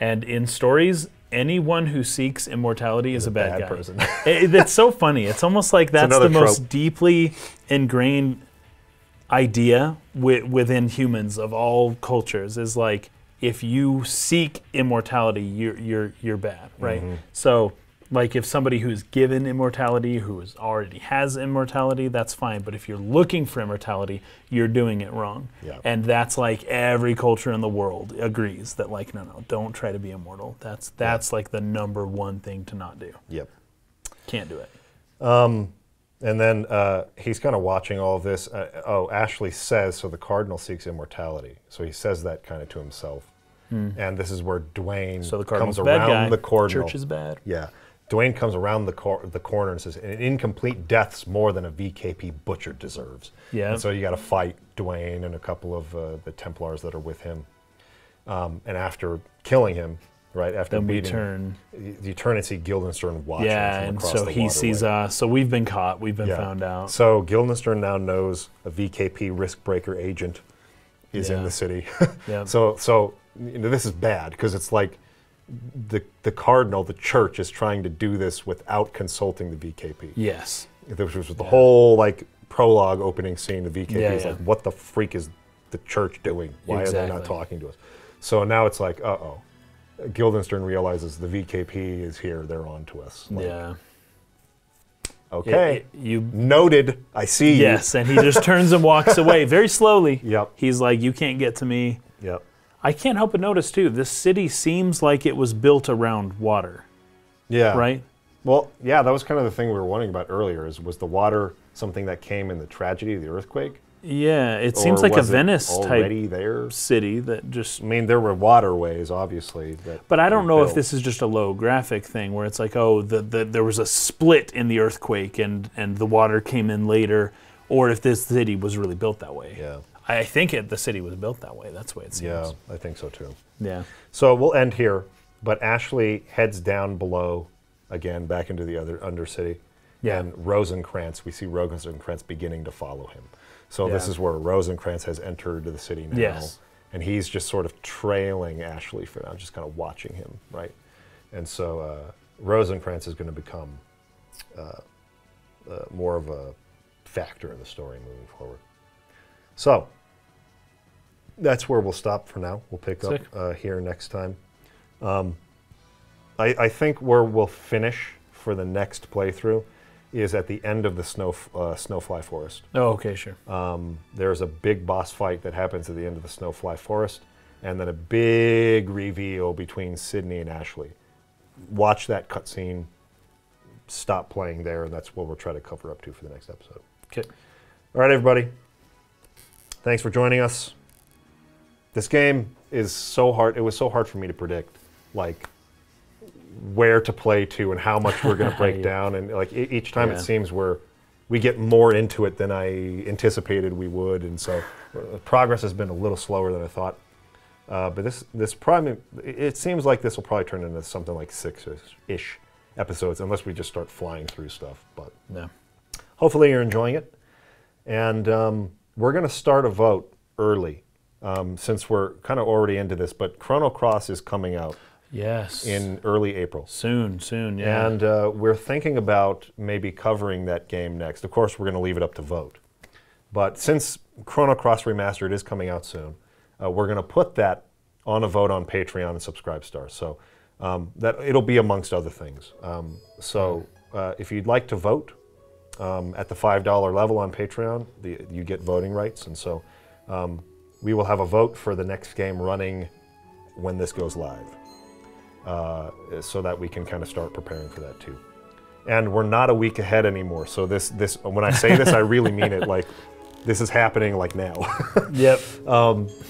And in stories, anyone who seeks immortality is a bad person. It's so funny. It's almost like that's the most deeply ingrained idea within humans of all cultures, is like, if you seek immortality, you're bad, right? So like if somebody who's given immortality, who already has immortality, that's fine. But if you're looking for immortality, you're doing it wrong. Yep. And that's like every culture in the world agrees that like, no, don't try to be immortal. That's like the number one thing to not do. Yep. Can't do it. And then he's kind of watching all of this. Ashley says, so the Cardinal seeks immortality. So he says that kind of to himself. And this is where Duane comes around the Cardinal. Church is bad. Yeah. Duane comes around the corner and says, an incomplete death's more than a VKP butcher deserves. Yeah. And so you got to fight Duane and a couple of the Templars that are with him. And after killing him, right, after beating him, you turn and see Guildenstern watching. Yeah, and so he sees us. So we've been caught. We've been found out. So Guildenstern now knows a VKP risk breaker agent is in the city. So you know, this is bad because it's like, the Cardinal, the church, is trying to do this without consulting the VKP. Yes. Which was the whole like prologue opening scene. The VKP is like, what the freak is the church doing? Why are they not talking to us? So now it's like, uh-oh. Guildenstern realizes the VKP is here. They're on to us. Like, yeah. Okay. You noted. I see you. Yes, and he just turns and walks away very slowly. Yep. He's like, you can't get to me. Yep. I can't help but notice, too, this city seems like it was built around water. Yeah. Right? Well, yeah, that was kind of the thing we were wondering about earlier, is was the water something that came in the tragedy of the earthquake? Yeah, it seems like a Venice-type city that just... I mean, there were waterways, obviously. That but I don't know if this is just a low graphic thing where it's like, oh, there was a split in the earthquake and the water came in later, or if this city was really built that way. Yeah. I think the city was built that way. That's the way it seems. Yeah, I think so, too. Yeah. So we'll end here, but Ashley heads down below, again, back into the other undercity. Yeah. And Rosencrantz, we see Rosencrantz beginning to follow him. So this is where Rosencrantz has entered the city now. Yes. And he's just sort of trailing Ashley for now, just kind of watching him, right? And so Rosencrantz is going to become more of a factor in the story moving forward. So that's where we'll stop for now. We'll pick up here next time. I think where we'll finish for the next playthrough is at the end of the Snowfly Forest. Oh, okay, sure. There's a big boss fight that happens at the end of the Snowfly Forest, and then a big reveal between Sydney and Ashley. Watch that cutscene, stop playing there, and that's what we'll try to cover up to for the next episode. Okay. All right, everybody. Thanks for joining us. This game is so hard. It was so hard for me to predict, like, where to play to and how much we're going to break down, and like each time it seems we get more into it than I anticipated we would, and so progress has been a little slower than I thought. But this probably, it seems like this will probably turn into something like 6-ish episodes, unless we just start flying through stuff. But hopefully you're enjoying it, and we're going to start a vote early since we're kind of already into this. But Chrono Cross is coming out. Yes. In early April. Soon, yeah. And we're thinking about maybe covering that game next. Of course, we're going to leave it up to vote. But since Chrono Cross Remastered is coming out soon, we're going to put that on a vote on Patreon and Subscribestar. So that it'll be amongst other things. If you'd like to vote at the $5 level on Patreon, you get voting rights. And so we will have a vote for the next game running when this goes live. So that we can kind of start preparing for that too. And we're not a week ahead anymore, so this when I say this, I really mean it, like this is happening like now. Yep.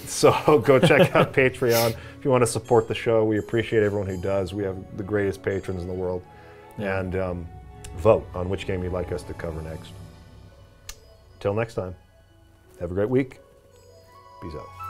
So go check out Patreon if you want to support the show. We appreciate everyone who does. We have the greatest patrons in the world. Yeah. And vote on which game you'd like us to cover next. Till next time, have a great week. Peace out.